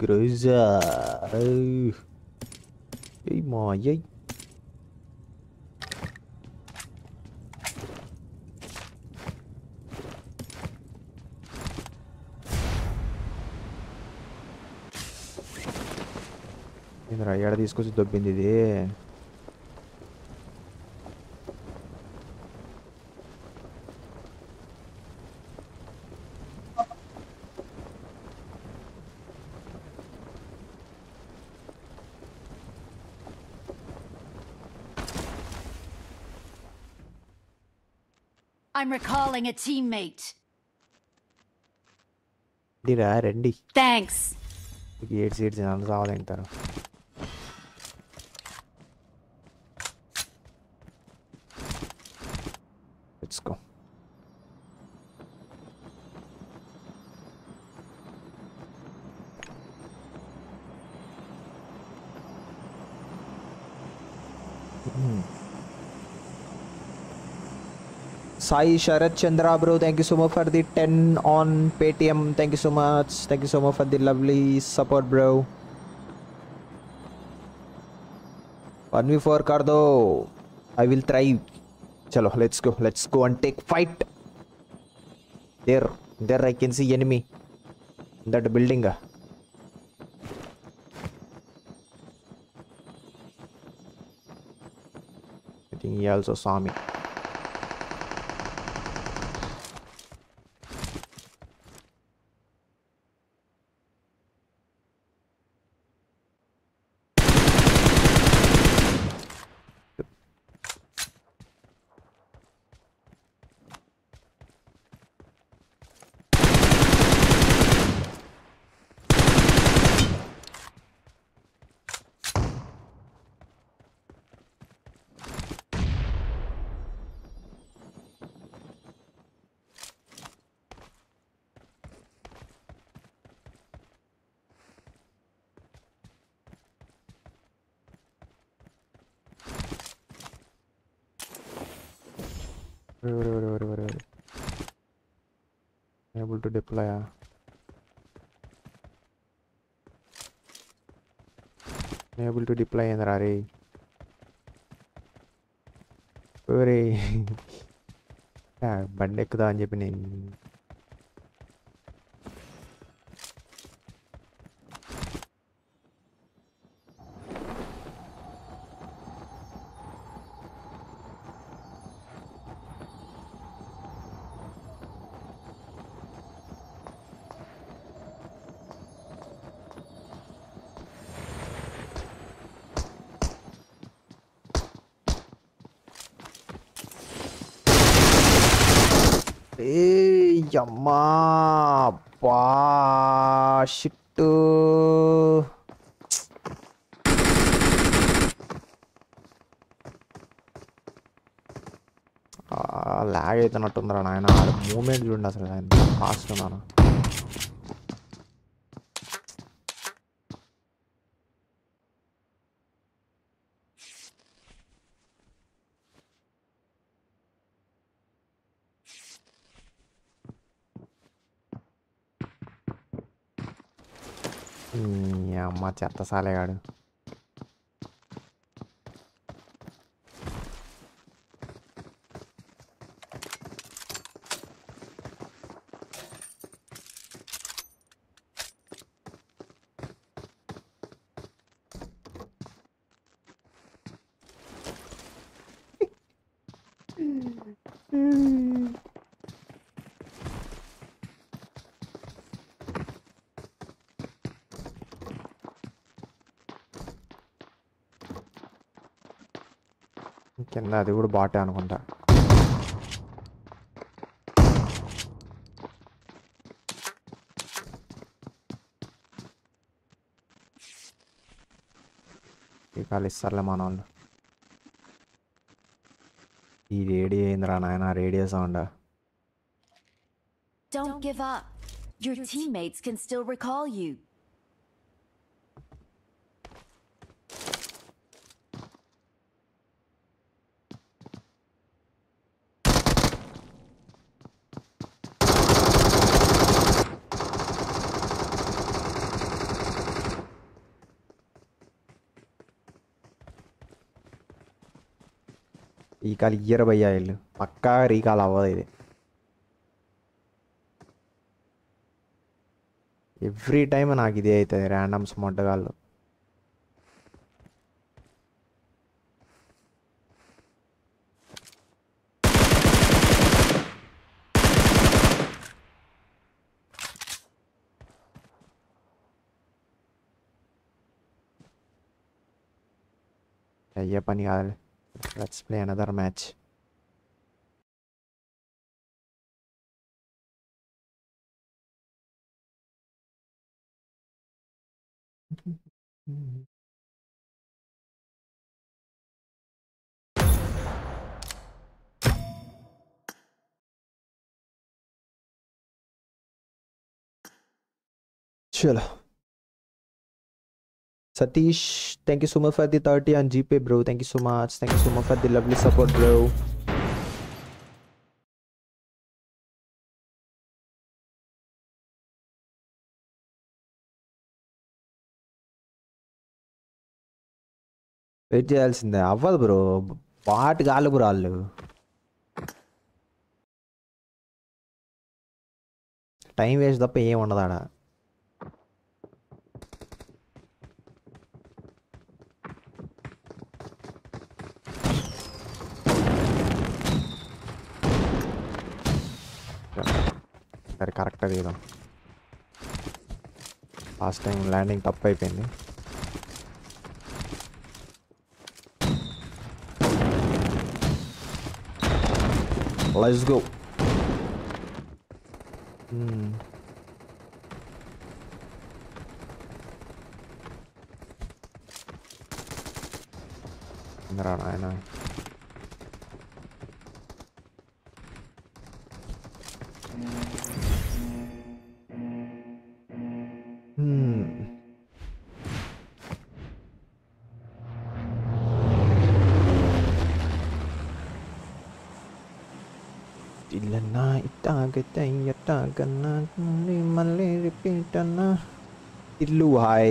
గ్రోజా మా అయ్యాయి. ఇంద్ర అయ్యాడ తీసుకొచ్చి దొబ్బింది ఇది. I'm recalling a teammate. Dira, ready. Thanks. Eight seats in another. Let's go. Hmm. Sai Sharat Chandra bro, thank you so much for the ten on Paytm. Thank you so much. Thank you so much for the lovely support, bro. one v four Cardo. I will try. Chalo, let's go. Let's go and take fight. There, there I can see enemy. That building. I think he also saw me. Able to deploy. Uh. Able to deploy in array. Hooray! Yeah, but they could have been. Hey, yamma, pa, shit. Ah, lag it not on the nine hour moment. You not resign fast on. Yeah, much at the salad. Kena itu udah bata anu konda. Kali sarle manon. Di radio indra naena radio sounda. Don't give up. Your teammates can still recall you. Recall year by year, Paka recall avade. Every time an agide random smart gal. Let's play another match. Chalo. Satish, thank you so much for the thirty on Gpay, bro. Thank you so much. Thank you so much for the lovely support, bro. Wait చేయాల్సిందే, అవ్వదు bro, పాటు కాళ్ళు bro వాళ్ళు. Time waste తప్ప ఏం ఉండదు ఆడ. సరే కరెక్ట్గా తీద్దాం. లాస్ట్ టైం ల్యాండింగ్ తప్పు అయిపోయింది. Let's go. Hmm. Beneran aja nih. Telugu Guy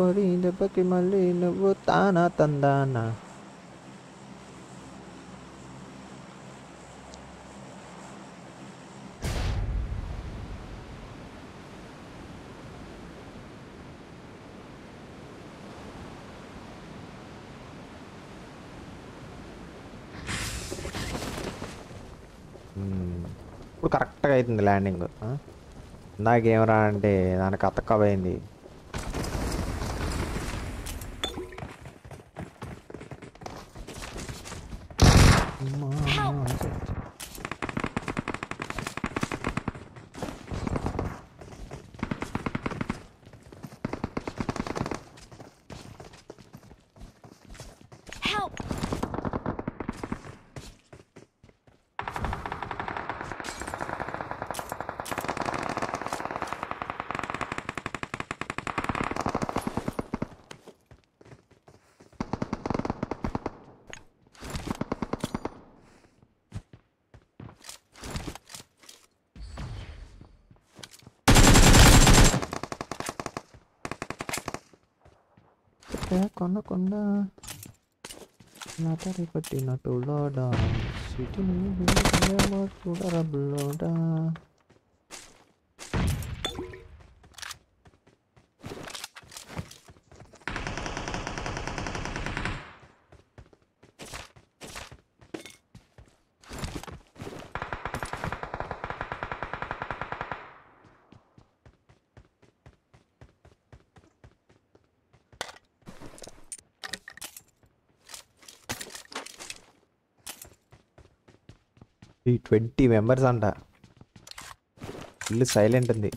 Orinda baki malina vutana tandana కరెక్ట్గా అవుతుంది ల్యాండింగ్. ఇందాకేమరా అంటే దానికి అతకపోయింది. Kona kona, nata ripati na tuloda, situ ni bilang tulara beloda. Twenty members అంట. ఇల్లు సైలెంట్ ఉంది.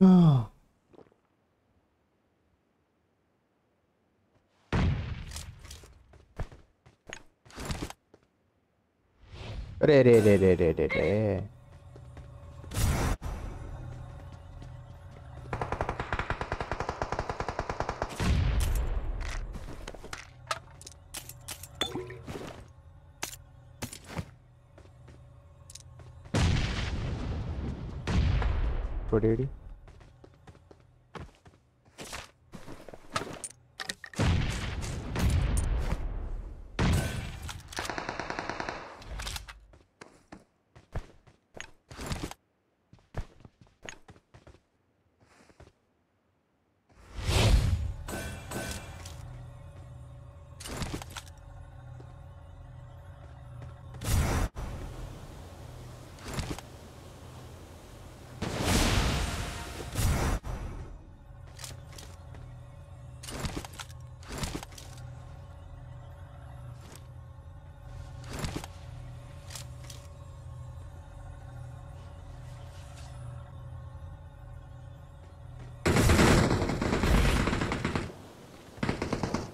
Re re re re re re re. Duty.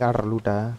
Luda.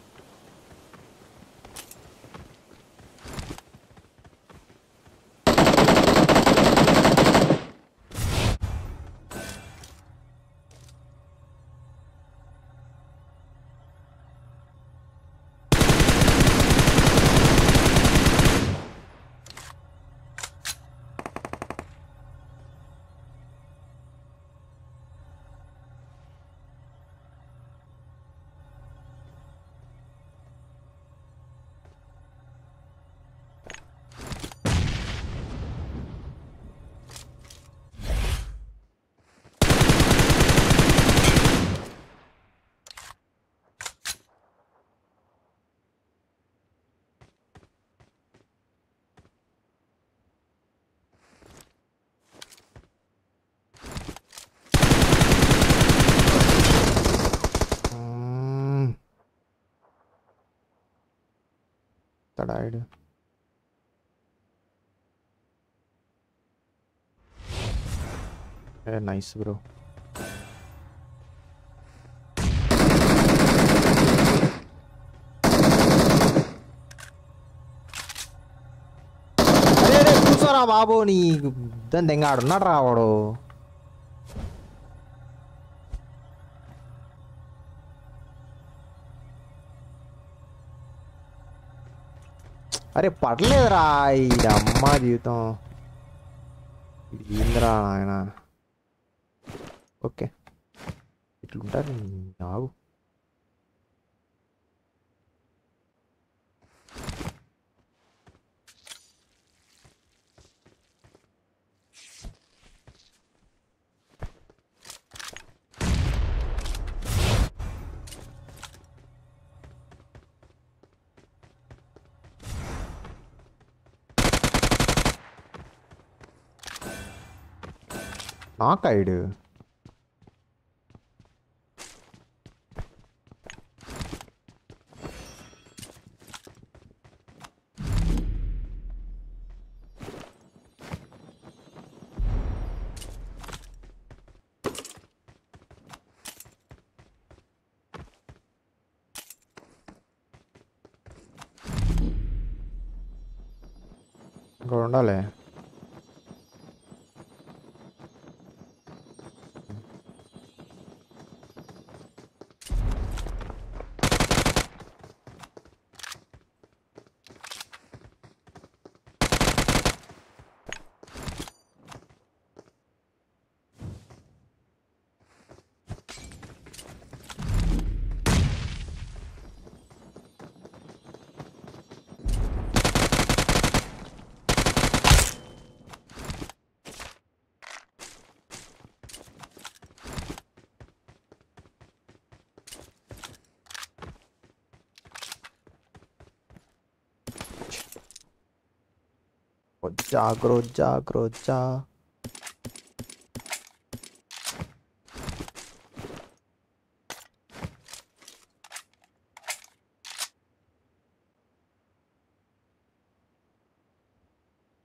Died. Yeah, nice, bro. Babu ni then dengar na raavado. अरे पढ़ ले राई अम्मा जीतो इंद्रा है ना ओके इतना नाव knock I do. Go on, Jagro, Jagro, Ja.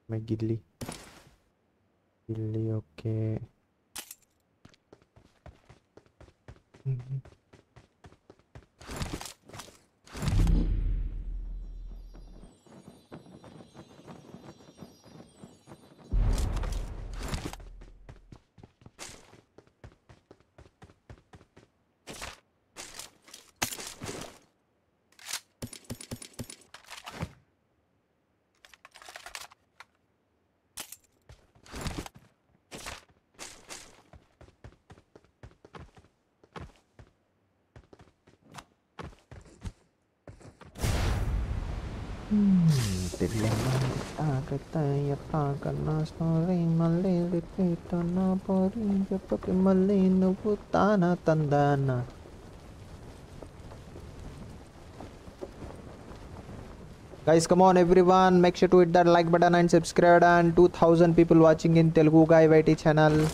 My Gidli, Gidli, okay. Tanah guys, come on everyone, make sure to hit that like button and subscribe, and two thousand people watching in Telugu Guy Reacts channel.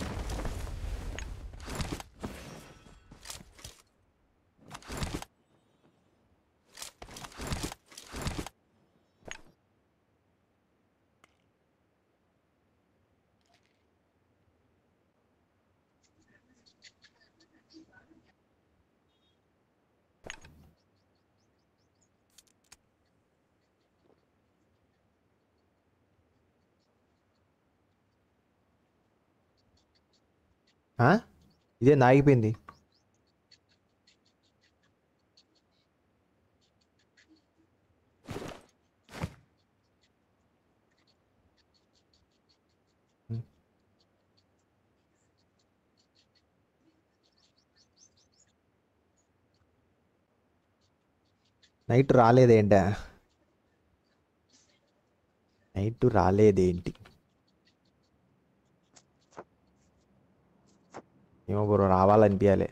Huh? This is Nike Pindi. Night Rale the entire night to Rale the entity. ఏమో bro రావాలనిపించాలి.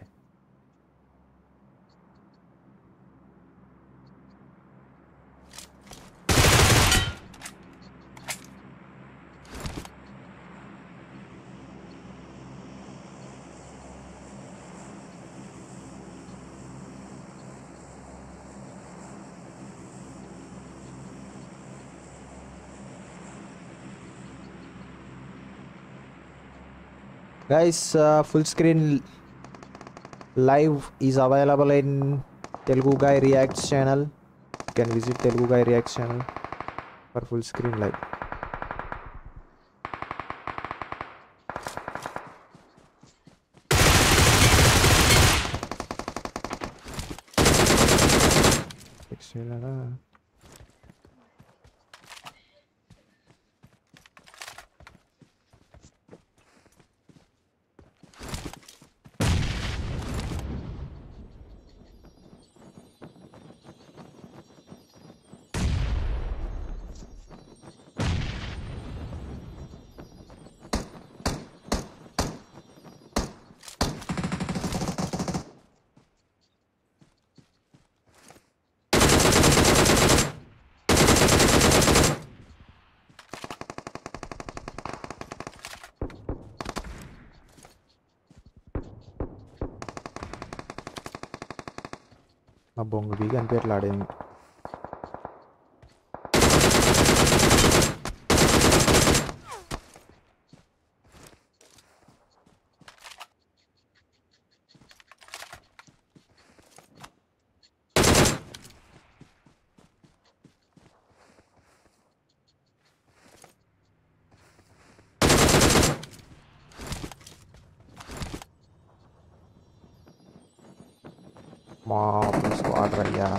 Guys, uh, full screen live is available in Telugu Guy Reacts channel. You can visit Telugu Guy Reacts channel for full screen live. Bongo vegan per lading. Wow, squad right now.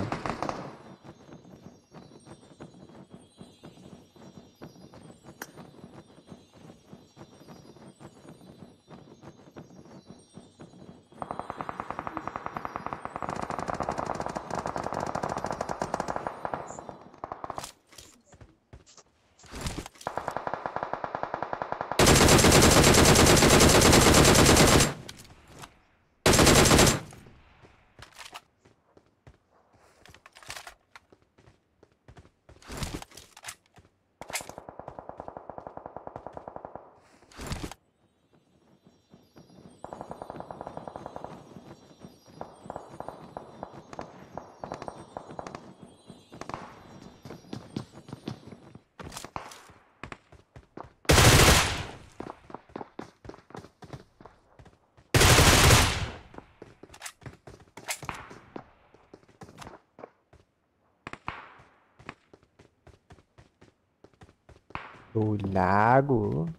O lago?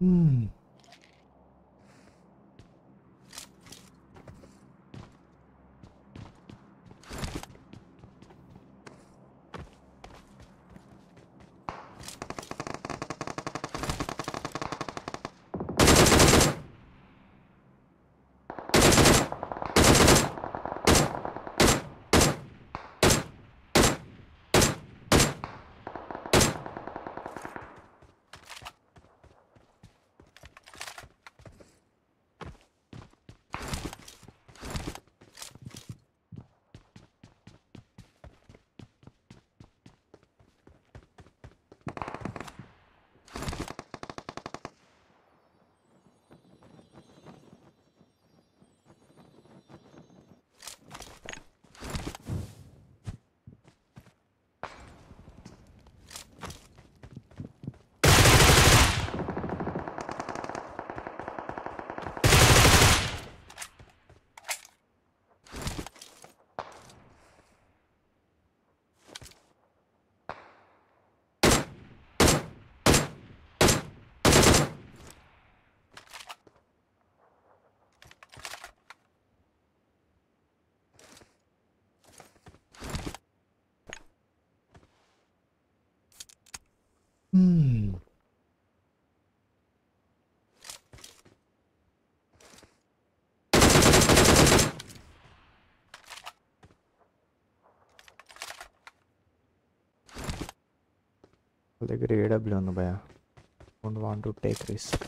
Hmm. Hmm. Like A W on the bear. Don't want to take risk.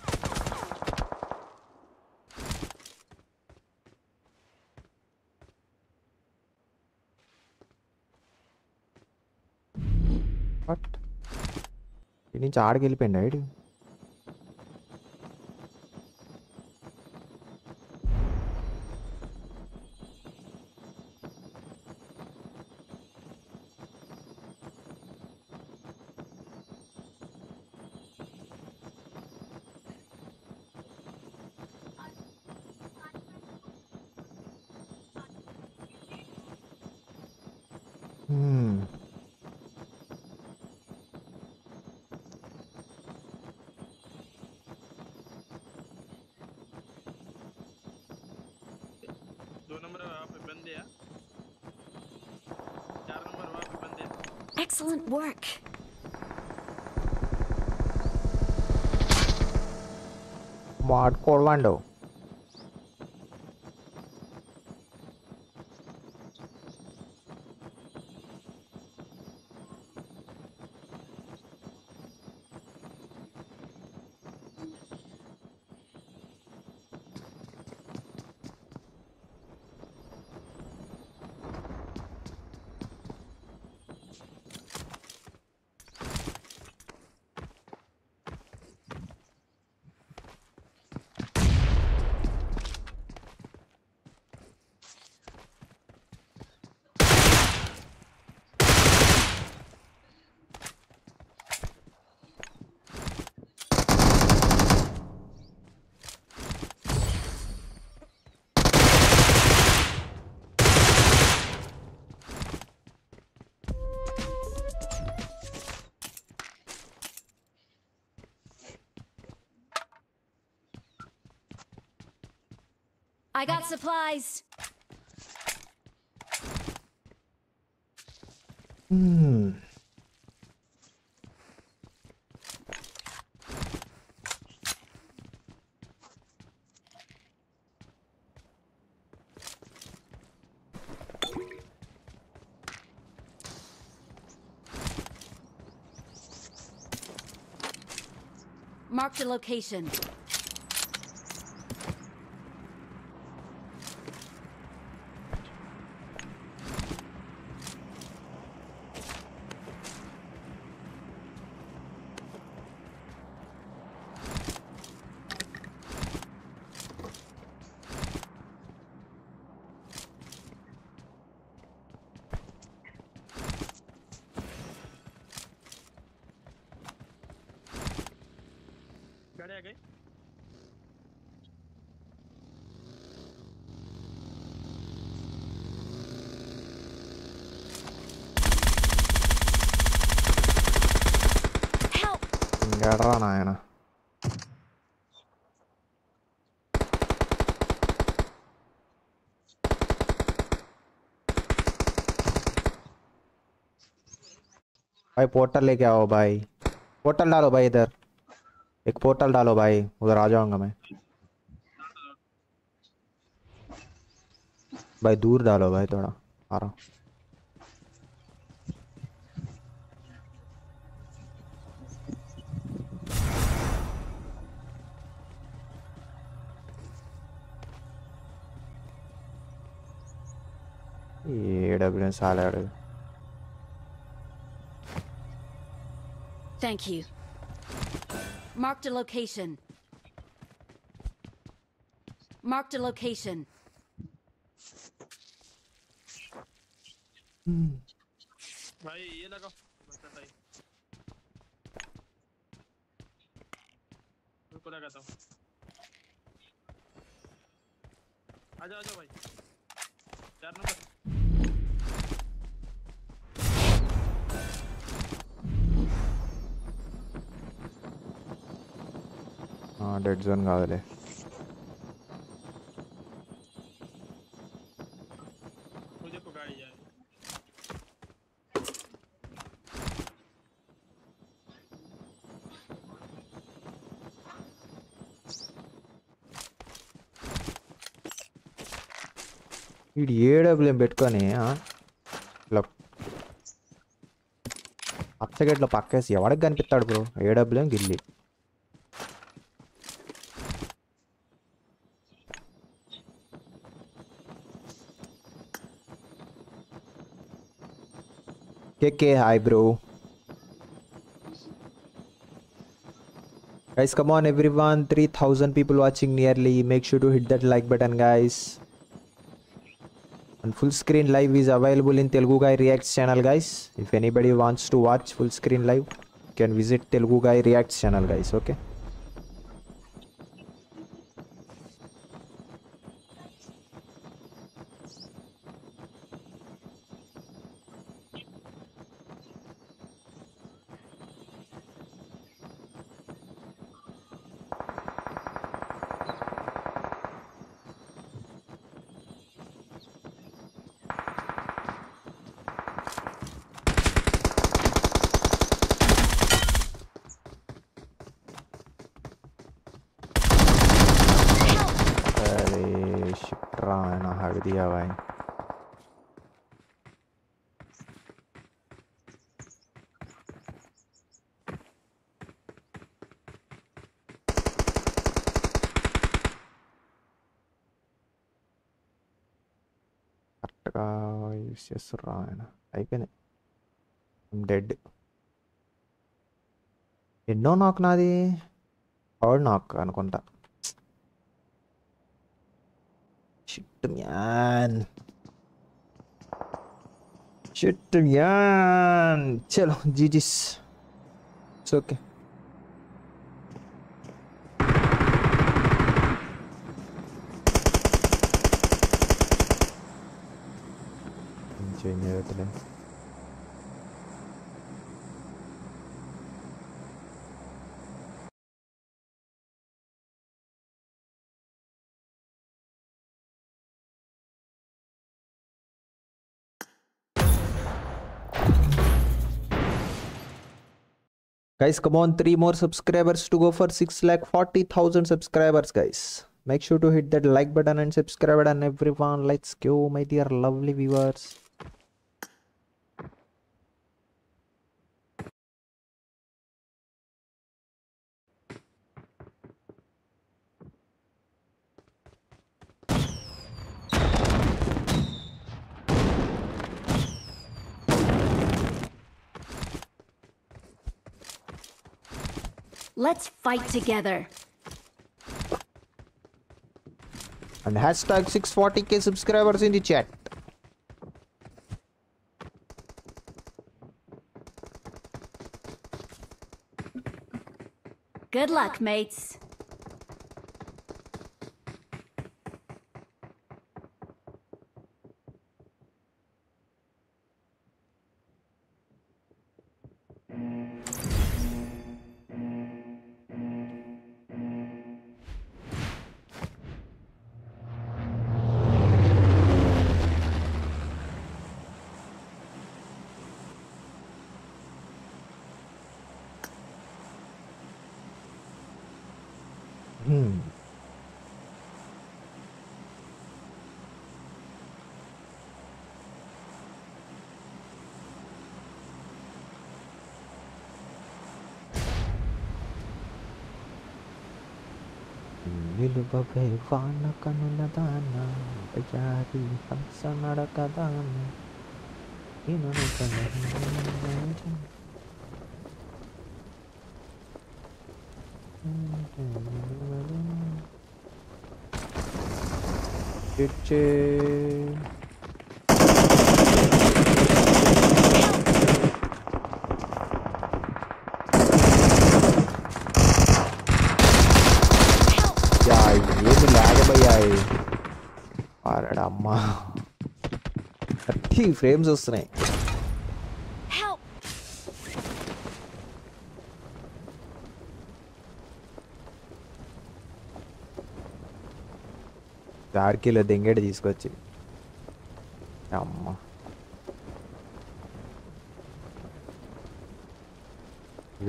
What? Ini charge ke liye pendai itu. Hmm. Excellent work. Mod Corvando. I got supplies. Hmm. Mark the location. है गई। Garra naena. भाई portal लेके आओ भाई, portal डालो भाई, इधर एक पोर्टल डालो भाई, उधर आ जाऊंगा मैं भाई, दूर डालो भाई थोड़ा, आ रहा हूँ। A W N salary. Thank you. Marked a location. Marked a location. Bhai ye laga. Ruko lagata hu. Aaja aaja bhai. Char number. Dead zone काले। मुझे पकाई जाए। ये डबल बेट का नहीं हाँ। लग। आपसे क्या लग पाके सिया वाले गन पिताड़ ब्रो। ये डबल गिल्ली। K K, hi bro. Guys, come on everyone. three thousand people watching nearly. Make sure to hit that like button, guys. And full screen live is available in Telugu Guy Reacts channel, guys. If anybody wants to watch full screen live, you can visit Telugu Guy Reacts channel, guys. Okay. दिया भाई अटका इससे सुरा है ना आईपे I'm dead इन्नो नाक ना दी और नाक अनुकंठा Shit man, shit man. Chalo, G G's. It's okay. Engineer today. Guys, come on, three more subscribers to go for six lakh forty thousand subscribers, guys. Make sure to hit that like button and subscribe button, everyone. Let's go, my dear lovely viewers. Let's fight together. And hashtag six forty K subscribers in the chat. Good luck, mates. Hmm. Viluva vana kanuladana, pajari hamsa narakadana. Ino thirty frames వస్తున్నాయి. ఆర్కిలో దెంగడి తీసుకొచ్చి అమ్మ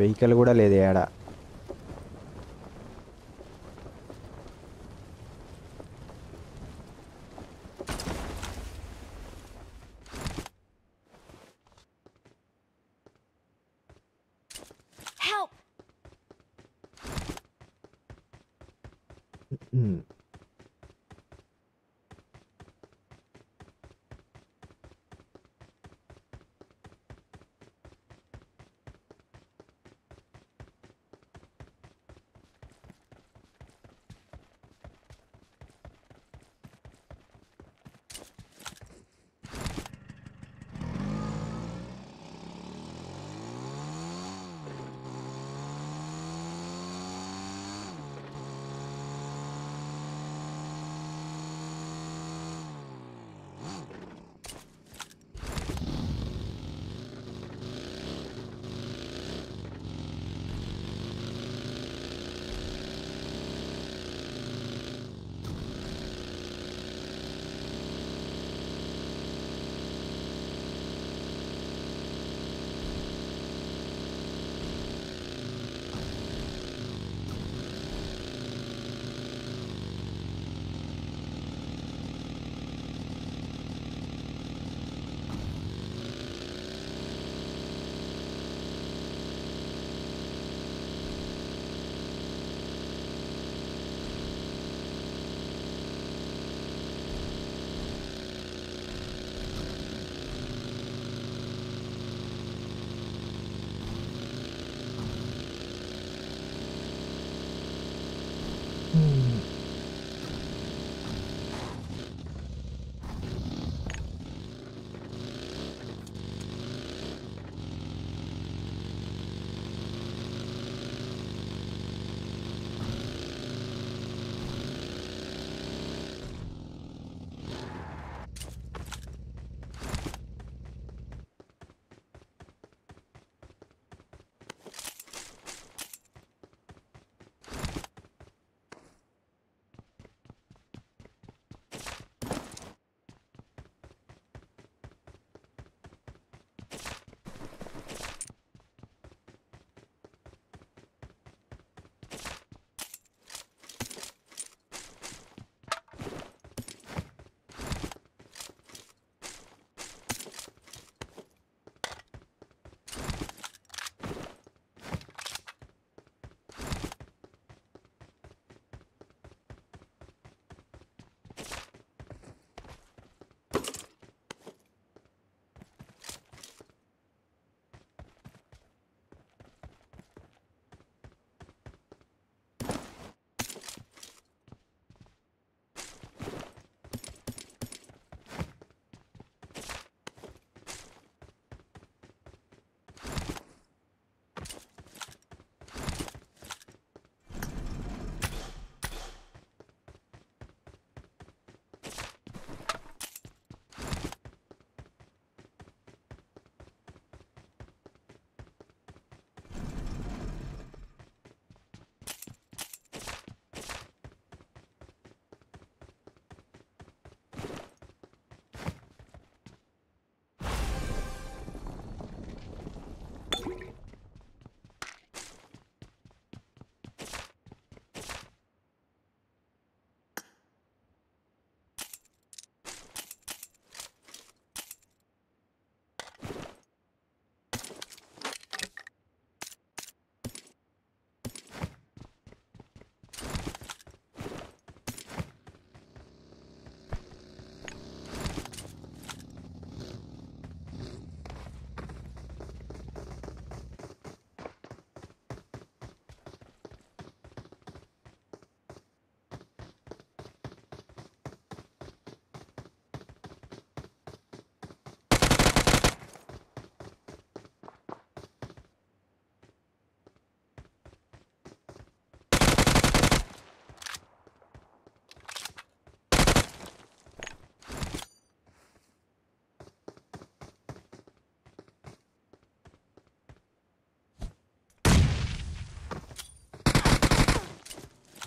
vehicle కూడా లేదు ఏడ.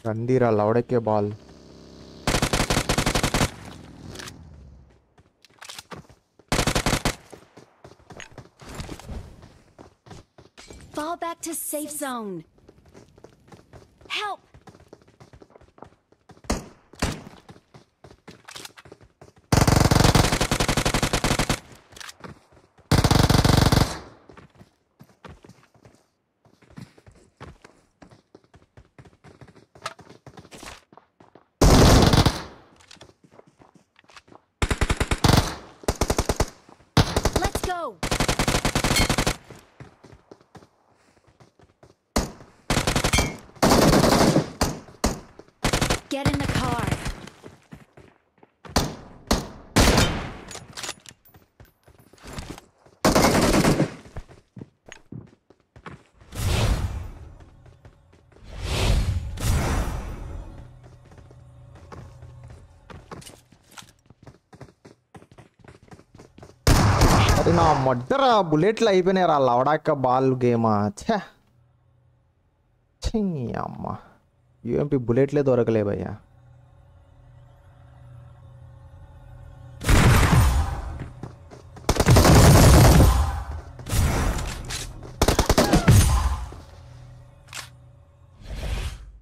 Gandhira, loudekke ball. Fall back to safe zone. Help. Go. Get in the car. ना मर्डरा bullet life ने रा लावड़ा का बाल गेम आ छे छिंगी अम्मा यूएमपी बुलेट ले दौरक ले भैया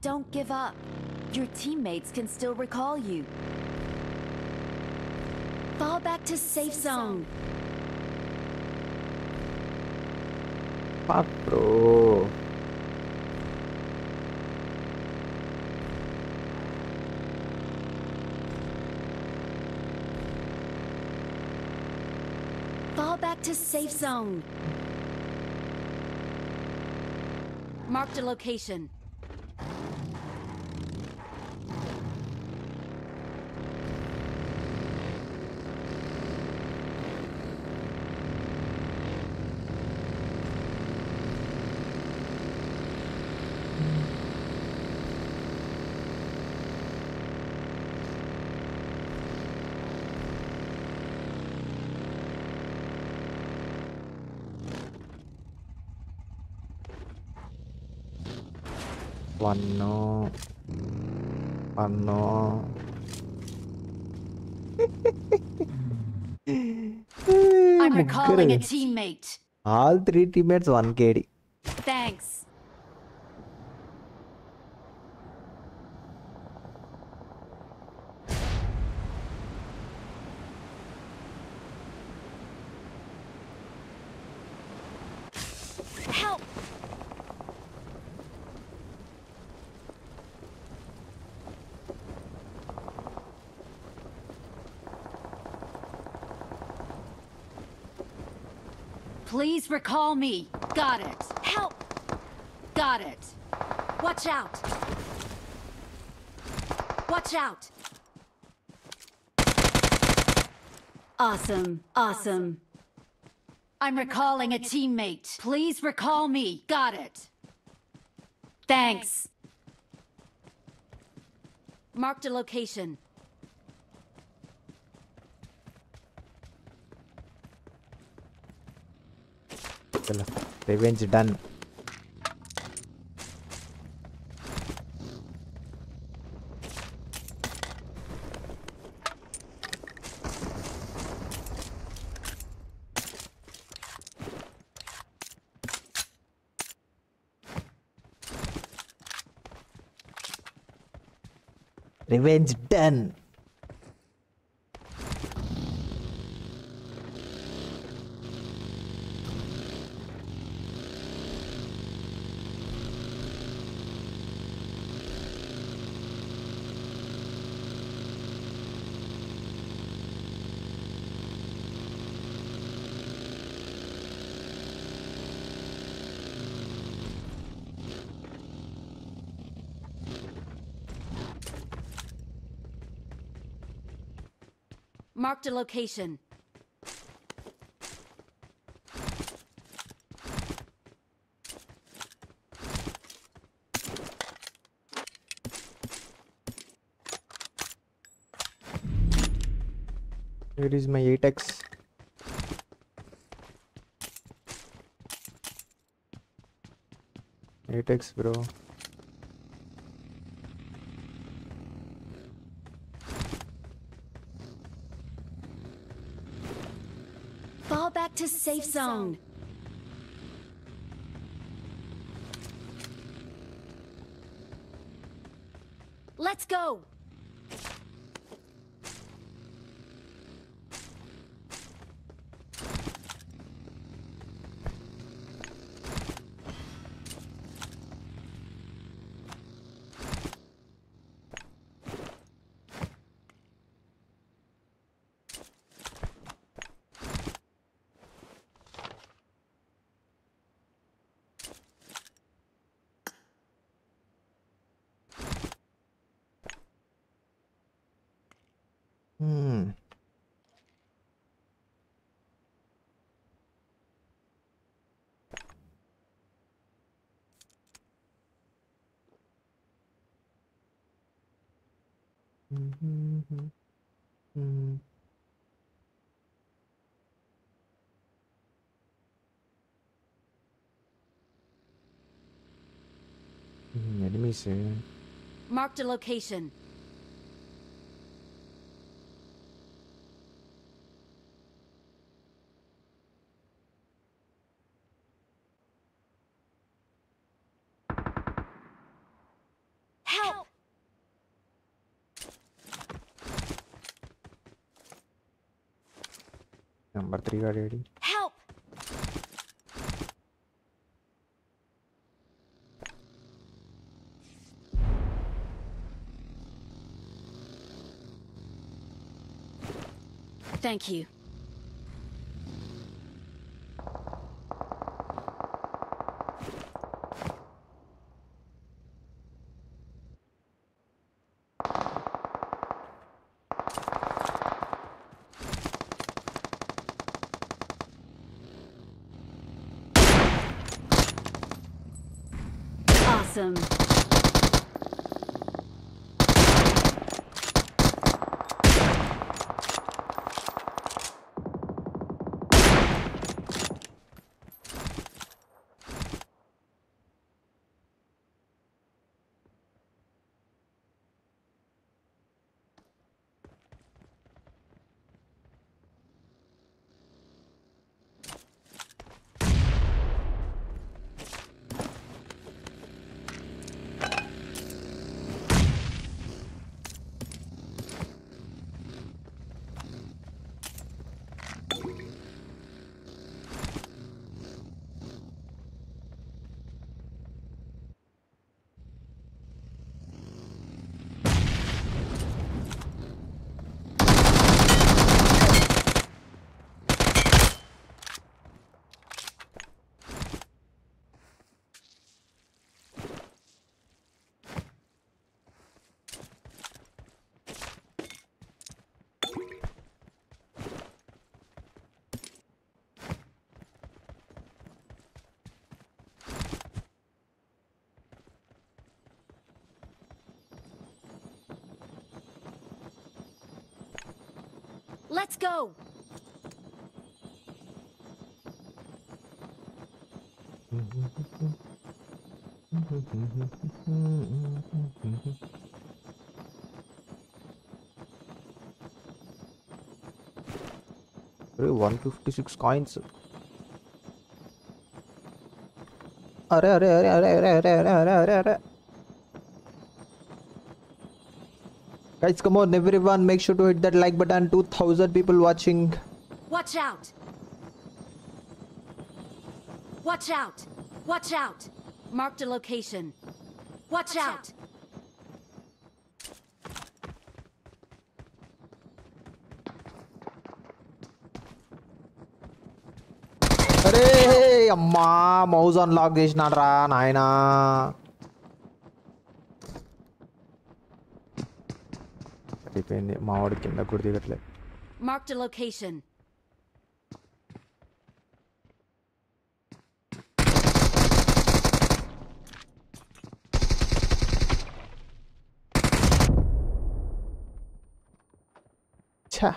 Don't give up. Your teammates can still recall you. Fall back to safe zone. Fuck, bro. Fall back to safe zone. Marked a location. Pano, pano. I'm recalling a teammate. All three teammates, one K D. Thanks. Help. Please recall me. Got it. Help. Got it. Watch out. Watch out. Awesome. Awesome. I'm recalling a teammate. Please recall me. Got it. Thanks. Marked a location. Revenge done. Revenge done. Marked a location. Where is my eight X? eight X, bro. back to safe zone. Let's go. Hmm. Mm-hmm. Mm-hmm. Hmm, let me see. Marked a location. Number three already. Help! Thank you. Awesome. Let's go. one fifty-six coins. Arey, arey, arey, arey, arey, arey, arey, arey. Guys, come on, everyone, make sure to hit that like button. two thousand people watching. Watch out! Watch out! Watch out! Marked a location. Watch, Watch out. out! Hey, amma, mouse unlock this nara, naina. Marked a location. Cha.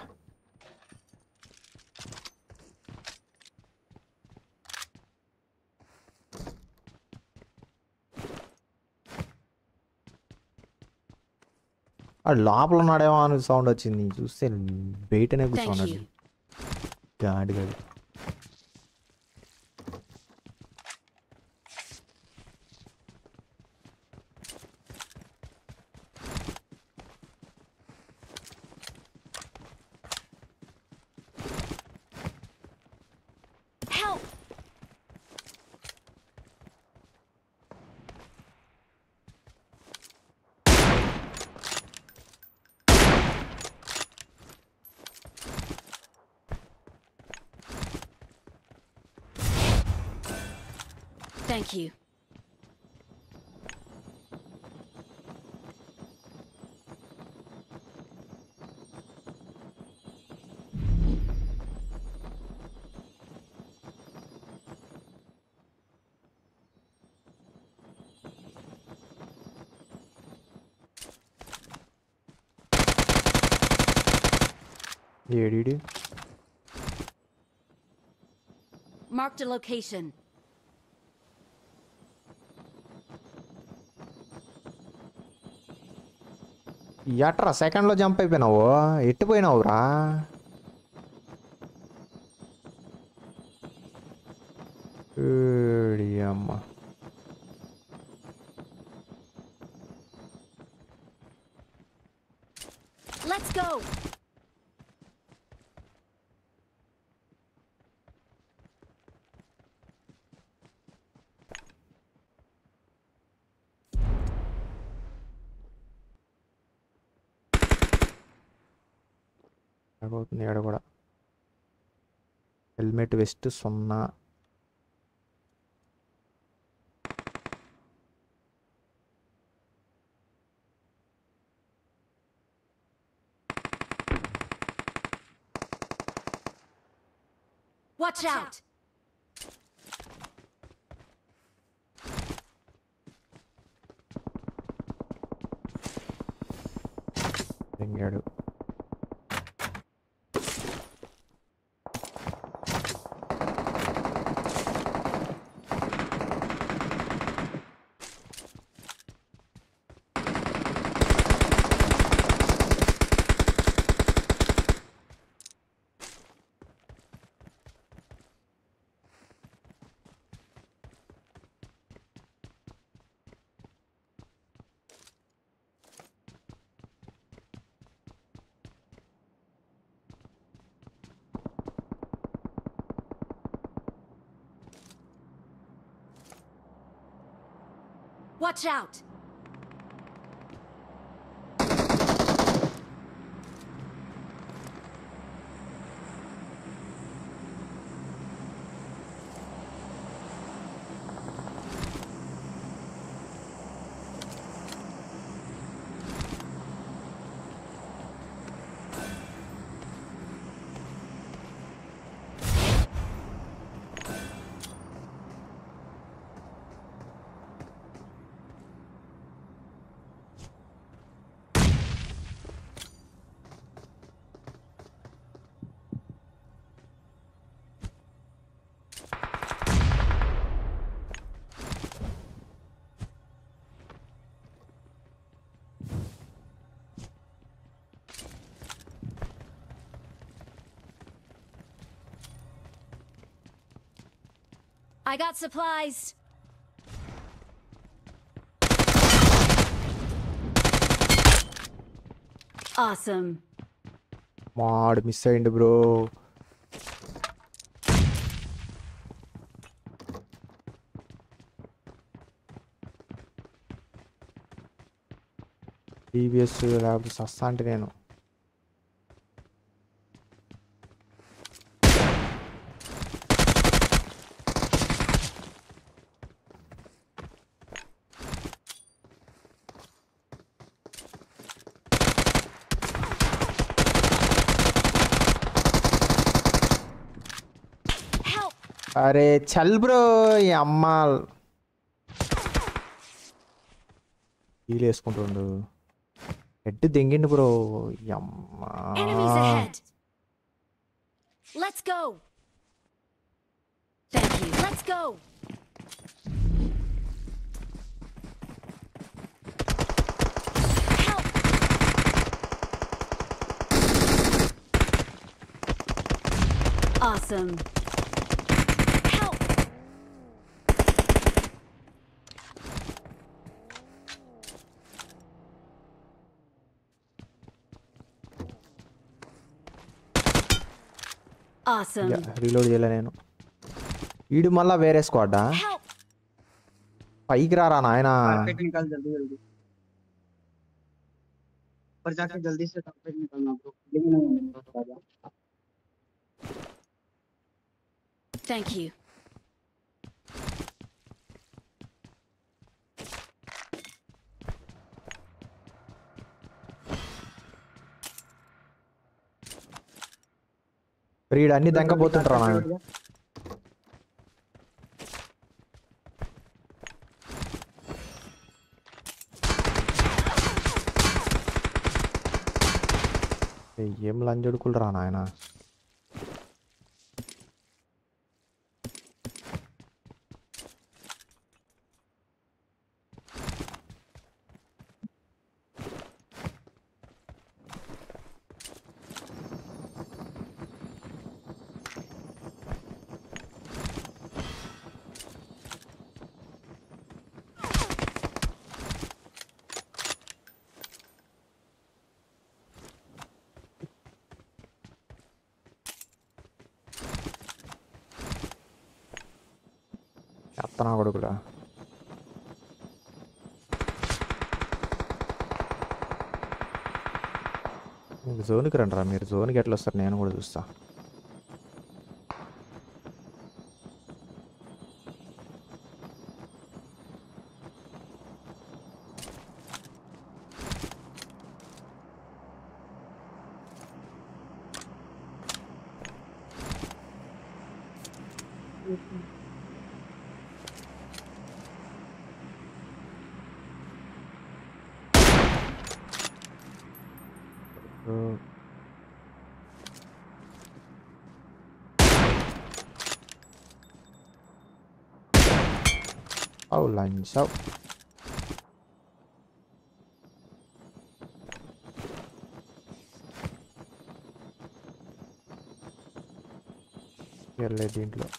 I love the sound of the sound. Thank you. A D D. Marked a location. Yatra second lo jump ayipinavu. Ettu poyinavura. Ediyamma. Let's go. Helmet vest sonna watch out. Watch out! I got supplies. Awesome. Mod miss ayyindi bro. D B S lab sastante nenu. Arey, chal bro, yammal. Heels control. Head to dingin bro, yammal. Enemies ahead. Let's go. Thank you. Let's go. Help. Awesome. Awesome. Yeah, reload jela nenu. Idu malla vere squad ah. Paiki raara nayana. Carpet nikal jaldi jaldi. Par jaake jaldi se carpet nikalna bro. Thank you. Read అన్ని దంకపోతుంటరా నాకు ఏం లంజడుకులు రా నాయనా అత్తనా కొడుకులా మీరు జోన్కి రండి రా మీరు జోన్కి ఎట్లా వస్తారు నేను కూడా చూస్తా Oh, lines out. Here, lady in lock.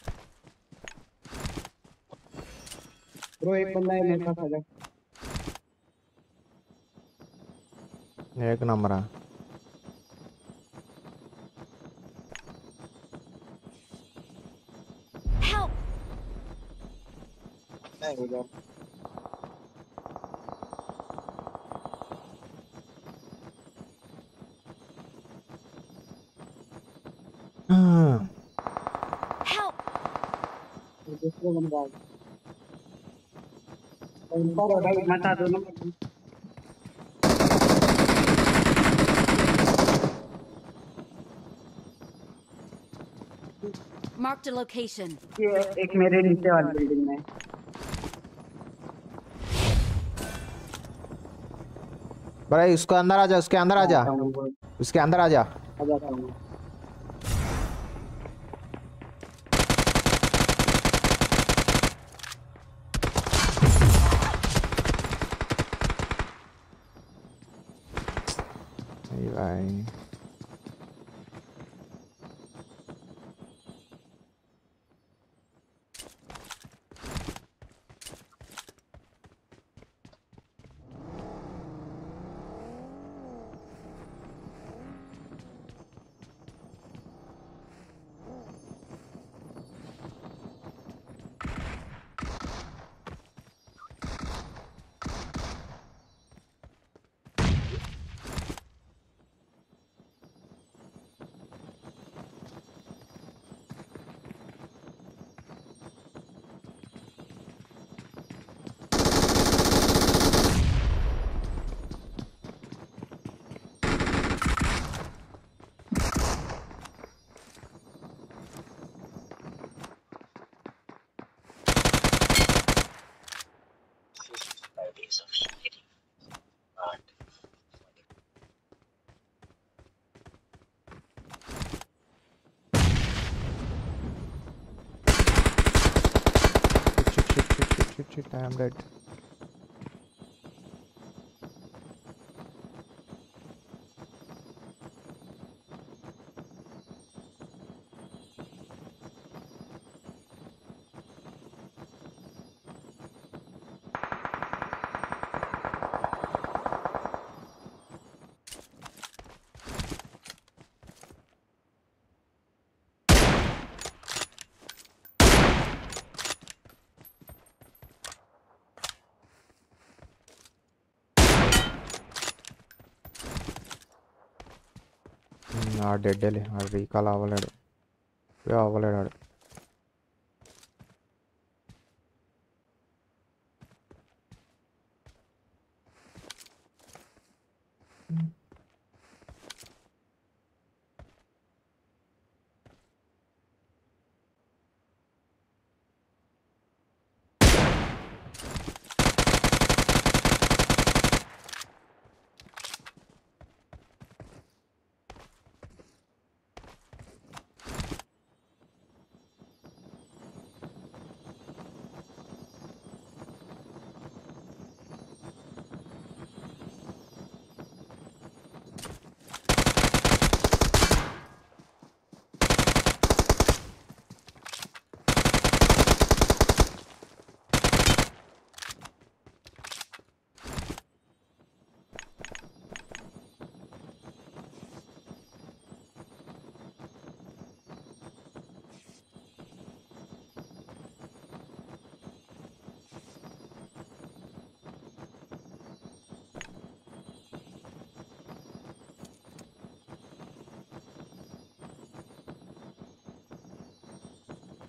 Bro, ek banda hai mere paas aa ja. Ek number hai. Mata dono mark the location ye ek mere niche wali building mein bhai usko andar aa ja uske andar aa ja uske andar aa ja aa jata hu I am dead. ఆ dead లే ఆ recall అవ్వలేడు అవ్వలేడు ఆడు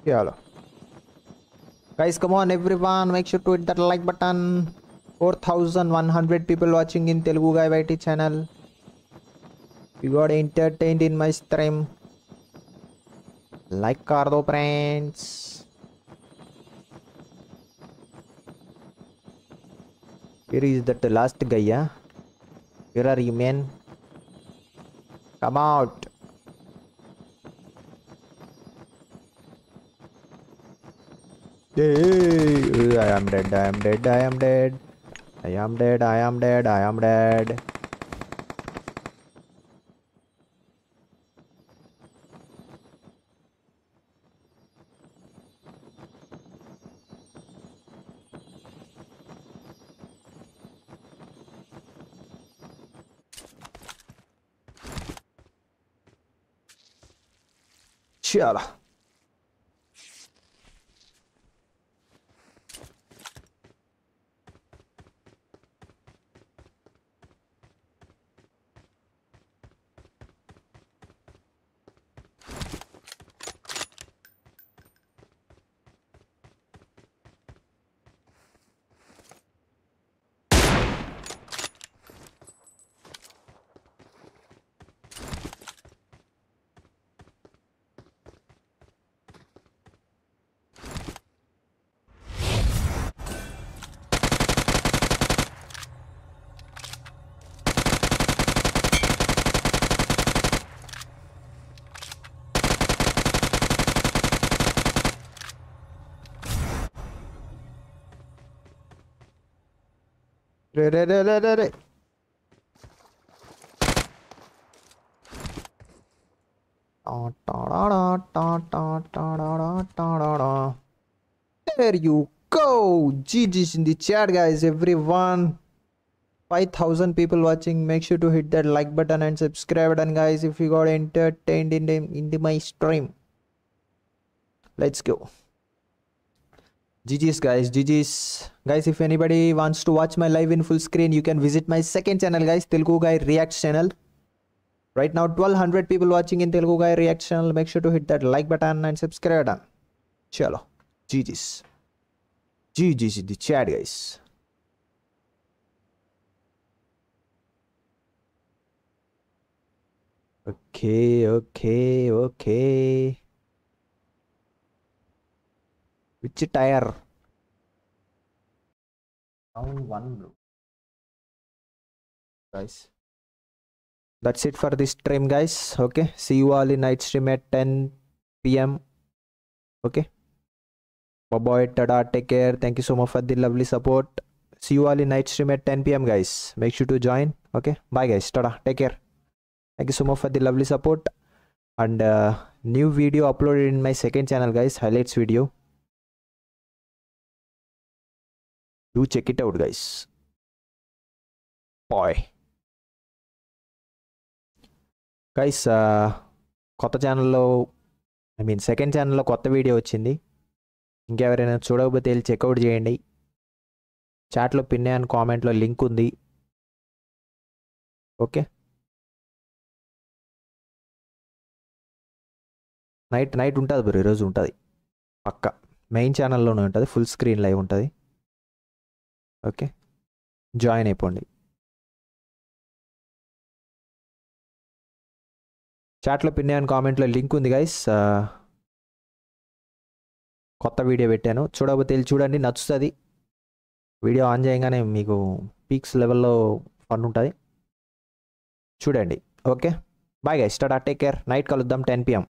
चलो guys, come on everyone, make sure to hit that like button. Four thousand one hundred people watching in Telugu Guy Reacts channel. You got entertained in my stream. Like kar do friends. Here is that last guy, yeah? Where are you, man? Come out. Yay! I am dead, I am dead, I am dead. I am dead, I am dead, I am dead. Chalo. Re re re re re. Ta ta ta ta ta ta. There you go. G G's in the chat, guys. Everyone, five thousand people watching. Make sure to hit that like button and subscribe button, guys, if you got entertained in the in the my stream. Let's go. G G's guys, G G's guys. If anybody wants to watch my live in full screen, you can visit my second channel, guys, Telugu Guy Reacts channel. Right now twelve hundred people watching in Telugu Guy Reacts channel. Make sure to hit that like button and subscribe button. Chalo, G G's, G G's in the chat, guys. Okay, okay, okay. Which tire? Round one, bro. Guys, that's it for this stream, guys. Okay, see you all in night stream at ten P M Okay, bye bye, tada, take care. Thank you so much for the lovely support. See you all in night stream at ten P M guys. Make sure to join. Okay, bye guys, tada, take care. Thank you so much for the lovely support. And uh, new video uploaded in my second channel, guys. Highlights video. Do check it out, guys. Boy, guys, kotta channel lo, I mean second channel lo kotta video vachindi. Inka evaraina chudakapothe elli check out cheyandi. Chat lo pinne and comment lo link undi. Okay, night night untadi bro, ee roju untadi pakka. Main channel lo untadi, full screen live untadi. Okay, join అయిపోండి. చాట్లో pin and కామెంట్లో link ఉంది guys. కొత్త video పెట్టాను, చూడకపోతే చూడండి, నచ్చుతుంది. Video on చేయగానే మీకు పీక్స్ లెవెల్లో ఫన్ ఉంటుంది, చూడండి. Okay, bye guys, tata, take care. Night కలుద్దాం టెన్ P M